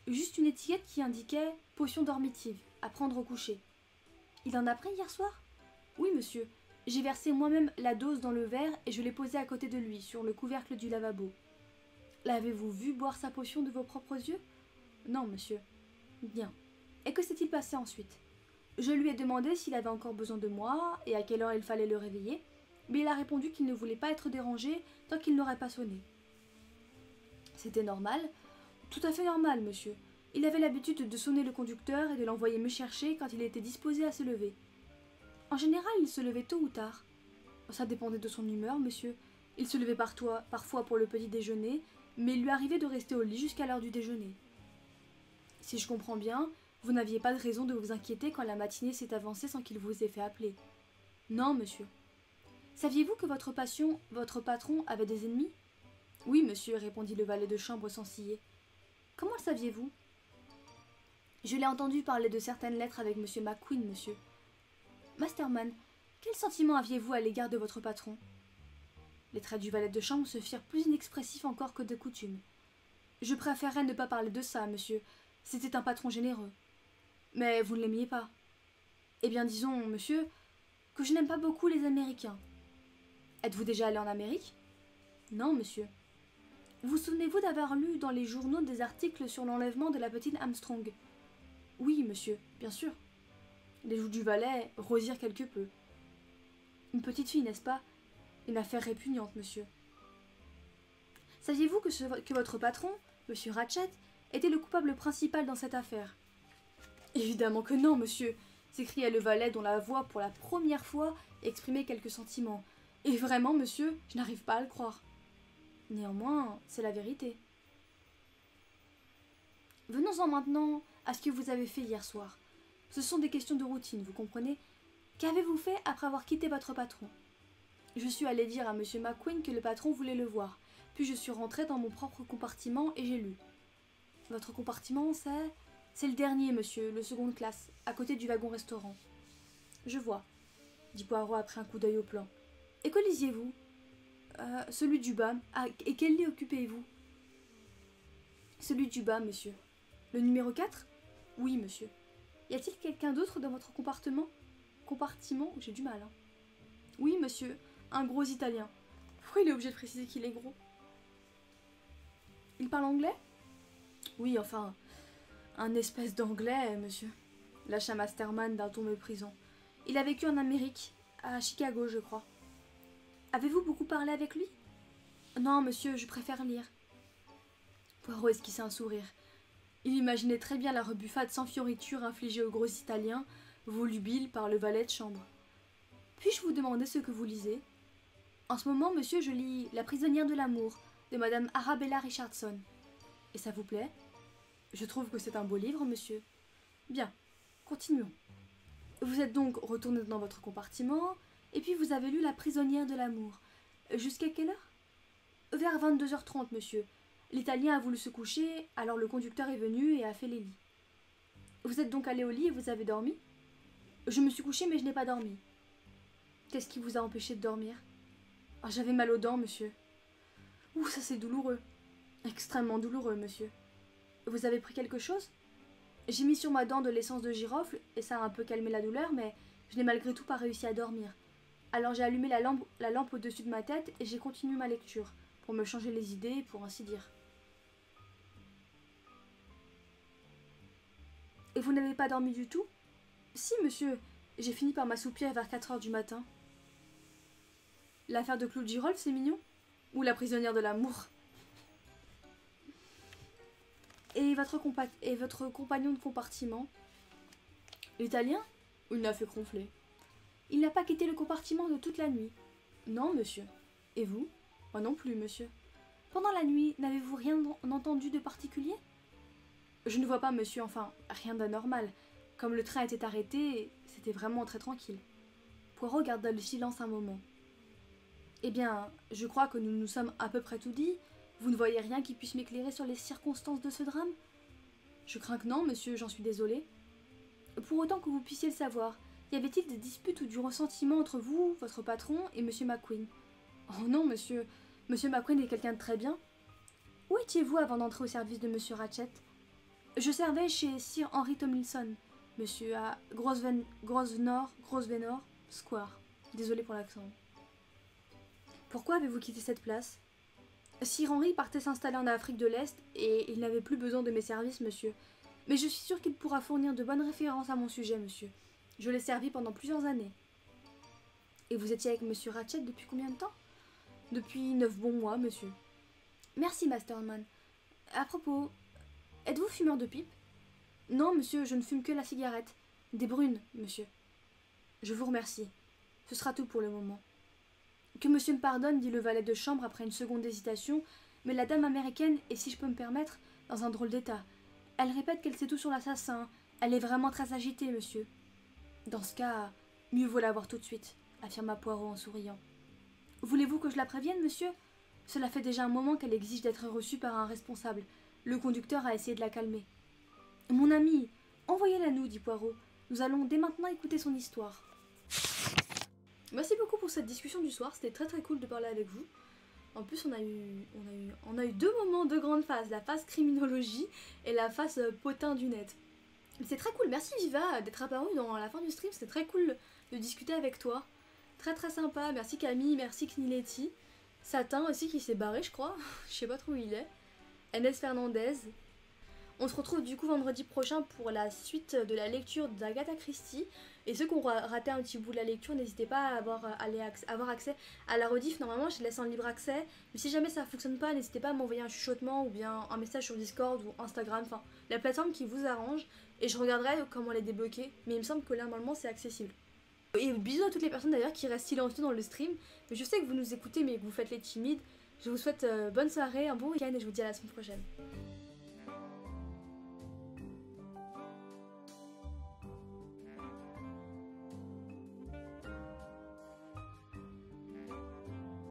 Juste une étiquette qui indiquait « potion dormitive, à prendre au coucher ». Il en a pris hier soir? Oui, monsieur. J'ai versé moi-même la dose dans le verre et je l'ai posée à côté de lui, sur le couvercle du lavabo. L'avez-vous vu boire sa potion de vos propres yeux? Non, monsieur. Bien. Et que s'est-il passé ensuite? Je lui ai demandé s'il avait encore besoin de moi et à quelle heure il fallait le réveiller, mais il a répondu qu'il ne voulait pas être dérangé tant qu'il n'aurait pas sonné. C'était normal? Tout à fait normal, monsieur. Il avait l'habitude de sonner le conducteur et de l'envoyer me chercher quand il était disposé à se lever. En général, il se levait tôt ou tard. Ça dépendait de son humeur, monsieur. Il se levait parfois pour le petit déjeuner, mais il lui arrivait de rester au lit jusqu'à l'heure du déjeuner. Si je comprends bien, vous n'aviez pas de raison de vous inquiéter quand la matinée s'est avancée sans qu'il vous ait fait appeler. Non, monsieur. Saviez-vous que votre patron avait des ennemis? Oui, monsieur, répondit le valet de chambre sans ciller. Comment le saviez-vous? Je l'ai entendu parler de certaines lettres avec Monsieur McQueen, monsieur. Masterman, quel sentiment aviez-vous à l'égard de votre patron? Les traits du valet de chambre se firent plus inexpressifs encore que de coutume. Je préférerais ne pas parler de ça, monsieur. C'était un patron généreux. Mais vous ne l'aimiez pas. Eh bien, disons, monsieur, que je n'aime pas beaucoup les Américains. Êtes-vous déjà allé en Amérique? Non, monsieur. Vous souvenez-vous d'avoir lu dans les journaux des articles sur l'enlèvement de la petite Armstrong? Oui, monsieur, bien sûr. Les joues du valet rosirent quelque peu. Une petite fille, n'est-ce pas? Une affaire répugnante, monsieur. Saviez-vous que votre patron, monsieur Ratchet, était le coupable principal dans cette affaire? Évidemment que non, monsieur, s'écria le valet dont la voix, pour la première fois, exprimait quelques sentiments. Et vraiment, monsieur, je n'arrive pas à le croire. Néanmoins, c'est la vérité. Venons-en maintenant à ce que vous avez fait hier soir. Ce sont des questions de routine, vous comprenez? Qu'avez-vous fait après avoir quitté votre patron? Je suis allée dire à Monsieur McQueen que le patron voulait le voir, puis je suis rentrée dans mon propre compartiment et j'ai lu. Votre compartiment, c'est... C'est le dernier, monsieur, le seconde classe, à côté du wagon-restaurant. Je vois, dit Poirot après un coup d'œil au plan. Et que lisiez-vous? Celui du bas. Ah, et quel lit occupez-vous? Celui du bas, monsieur. Le numéro 4? Oui, monsieur. Y a-t-il quelqu'un d'autre dans votre compartiment? Compartiment? J'ai du mal, hein. Oui, monsieur. Un gros Italien. Pourquoi il est obligé de préciser qu'il est gros? Il parle anglais? Oui, enfin... Un espèce d'anglais, monsieur. Lâcha Masterman d'un ton méprisant. Il a vécu en Amérique, à Chicago, je crois. Avez-vous beaucoup parlé avec lui? Non, monsieur, je préfère lire. Poirot esquissa un sourire. Il imaginait très bien la rebuffade sans fioriture infligée aux gros Italiens, volubile par le valet de chambre. Puis-je vous demander ce que vous lisez? En ce moment, monsieur, je lis La prisonnière de l'amour, de Madame Arabella Richardson. Et ça vous plaît? Je trouve que c'est un beau livre, monsieur. Bien, continuons. Vous êtes donc retourné dans votre compartiment... Et puis vous avez lu La prisonnière de l'amour. Jusqu'à quelle heure? Vers 22h30, monsieur. L'Italien a voulu se coucher, alors le conducteur est venu et a fait les lits. Vous êtes donc allé au lit et vous avez dormi? Je me suis couchée mais je n'ai pas dormi. Qu'est-ce qui vous a empêché de dormir? Oh, j'avais mal aux dents, monsieur. Ouh, ça c'est douloureux. Extrêmement douloureux, monsieur. Vous avez pris quelque chose? J'ai mis sur ma dent de l'essence de girofle et ça a un peu calmé la douleur, mais je n'ai malgré tout pas réussi à dormir. Alors j'ai allumé la lampe au-dessus de ma tête et j'ai continué ma lecture, pour me changer les idées, pour ainsi dire. Et vous n'avez pas dormi du tout? Si, monsieur, j'ai fini par m'assoupir vers 4 h du matin. L'affaire de Claude Girolles, c'est mignon? Ou la prisonnière de l'amour? Et votre compagnon de compartiment? Italien? Il n'a fait ronfler. Il n'a pas quitté le compartiment de toute la nuit? Non, monsieur. Et vous? Moi non plus, monsieur. Pendant la nuit, n'avez-vous rien entendu de particulier? Je ne vois pas, monsieur, enfin, rien d'anormal. Comme le train était arrêté, c'était vraiment très tranquille. Poirot garda le silence un moment. Eh bien, je crois que nous nous sommes à peu près tout dit. Vous ne voyez rien qui puisse m'éclairer sur les circonstances de ce drame? Je crains que non, monsieur, j'en suis désolée. Pour autant que vous puissiez le savoir, y avait-il des disputes ou du ressentiment entre vous, votre patron et monsieur McQueen? Oh non, monsieur. Monsieur McQueen est quelqu'un de très bien. Où étiez-vous avant d'entrer au service de monsieur Ratchet? Je servais chez Sir Henry Tomlinson, monsieur, à Grosvenor Square. Désolé pour l'accent. Pourquoi avez-vous quitté cette place? Sir Henry partait s'installer en Afrique de l'Est et il n'avait plus besoin de mes services, monsieur. Mais je suis sûre qu'il pourra fournir de bonnes références à mon sujet, monsieur. Je l'ai servi pendant plusieurs années. Et vous étiez avec monsieur Ratchet depuis combien de temps? Depuis 9 bons mois, monsieur. Merci, Masterman. À propos... êtes-vous fumeur de pipe? Non, monsieur, je ne fume que la cigarette. Des brunes, monsieur. Je vous remercie. Ce sera tout pour le moment. Que monsieur me pardonne, dit le valet de chambre après une seconde hésitation, mais la dame américaine est, si je peux me permettre, dans un drôle d'état. Elle répète qu'elle sait tout sur l'assassin. Elle est vraiment très agitée, monsieur. Dans ce cas, mieux vaut la voir tout de suite, affirma Poirot en souriant. Voulez-vous que je la prévienne, monsieur? Cela fait déjà un moment qu'elle exige d'être reçue par un responsable. Le conducteur a essayé de la calmer. « Mon ami, envoyez-la nous, dit Poirot. Nous allons dès maintenant écouter son histoire. » Merci beaucoup pour cette discussion du soir. C'était très très cool de parler avec vous. En plus, on a eu deux moments, deux grandes phases. La phase criminologie et la phase potin du net. C'est très cool. Merci Viva d'être apparue dans la fin du stream. C'était très cool de discuter avec toi. Très très sympa. Merci Camille, merci Knileti. Satin aussi qui s'est barré, je crois. Je sais pas trop où il est. Agnès Fernandez. On se retrouve du coup vendredi prochain pour la suite de la lecture d'Agatha Christie. Et ceux qui ont raté un petit bout de la lecture, n'hésitez pas à avoir accès à la rediff. Normalement, je laisse en libre accès. Mais si jamais ça ne fonctionne pas, n'hésitez pas à m'envoyer un chuchotement ou bien un message sur Discord ou Instagram. Enfin, la plateforme qui vous arrange. Et je regarderai comment les débloquer. Mais il me semble que là, normalement, c'est accessible. Et bisous à toutes les personnes d'ailleurs qui restent silencieuses dans le stream. Mais je sais que vous nous écoutez mais que vous faites les timides. Je vous souhaite bonne soirée, un bon week-end et je vous dis à la semaine prochaine.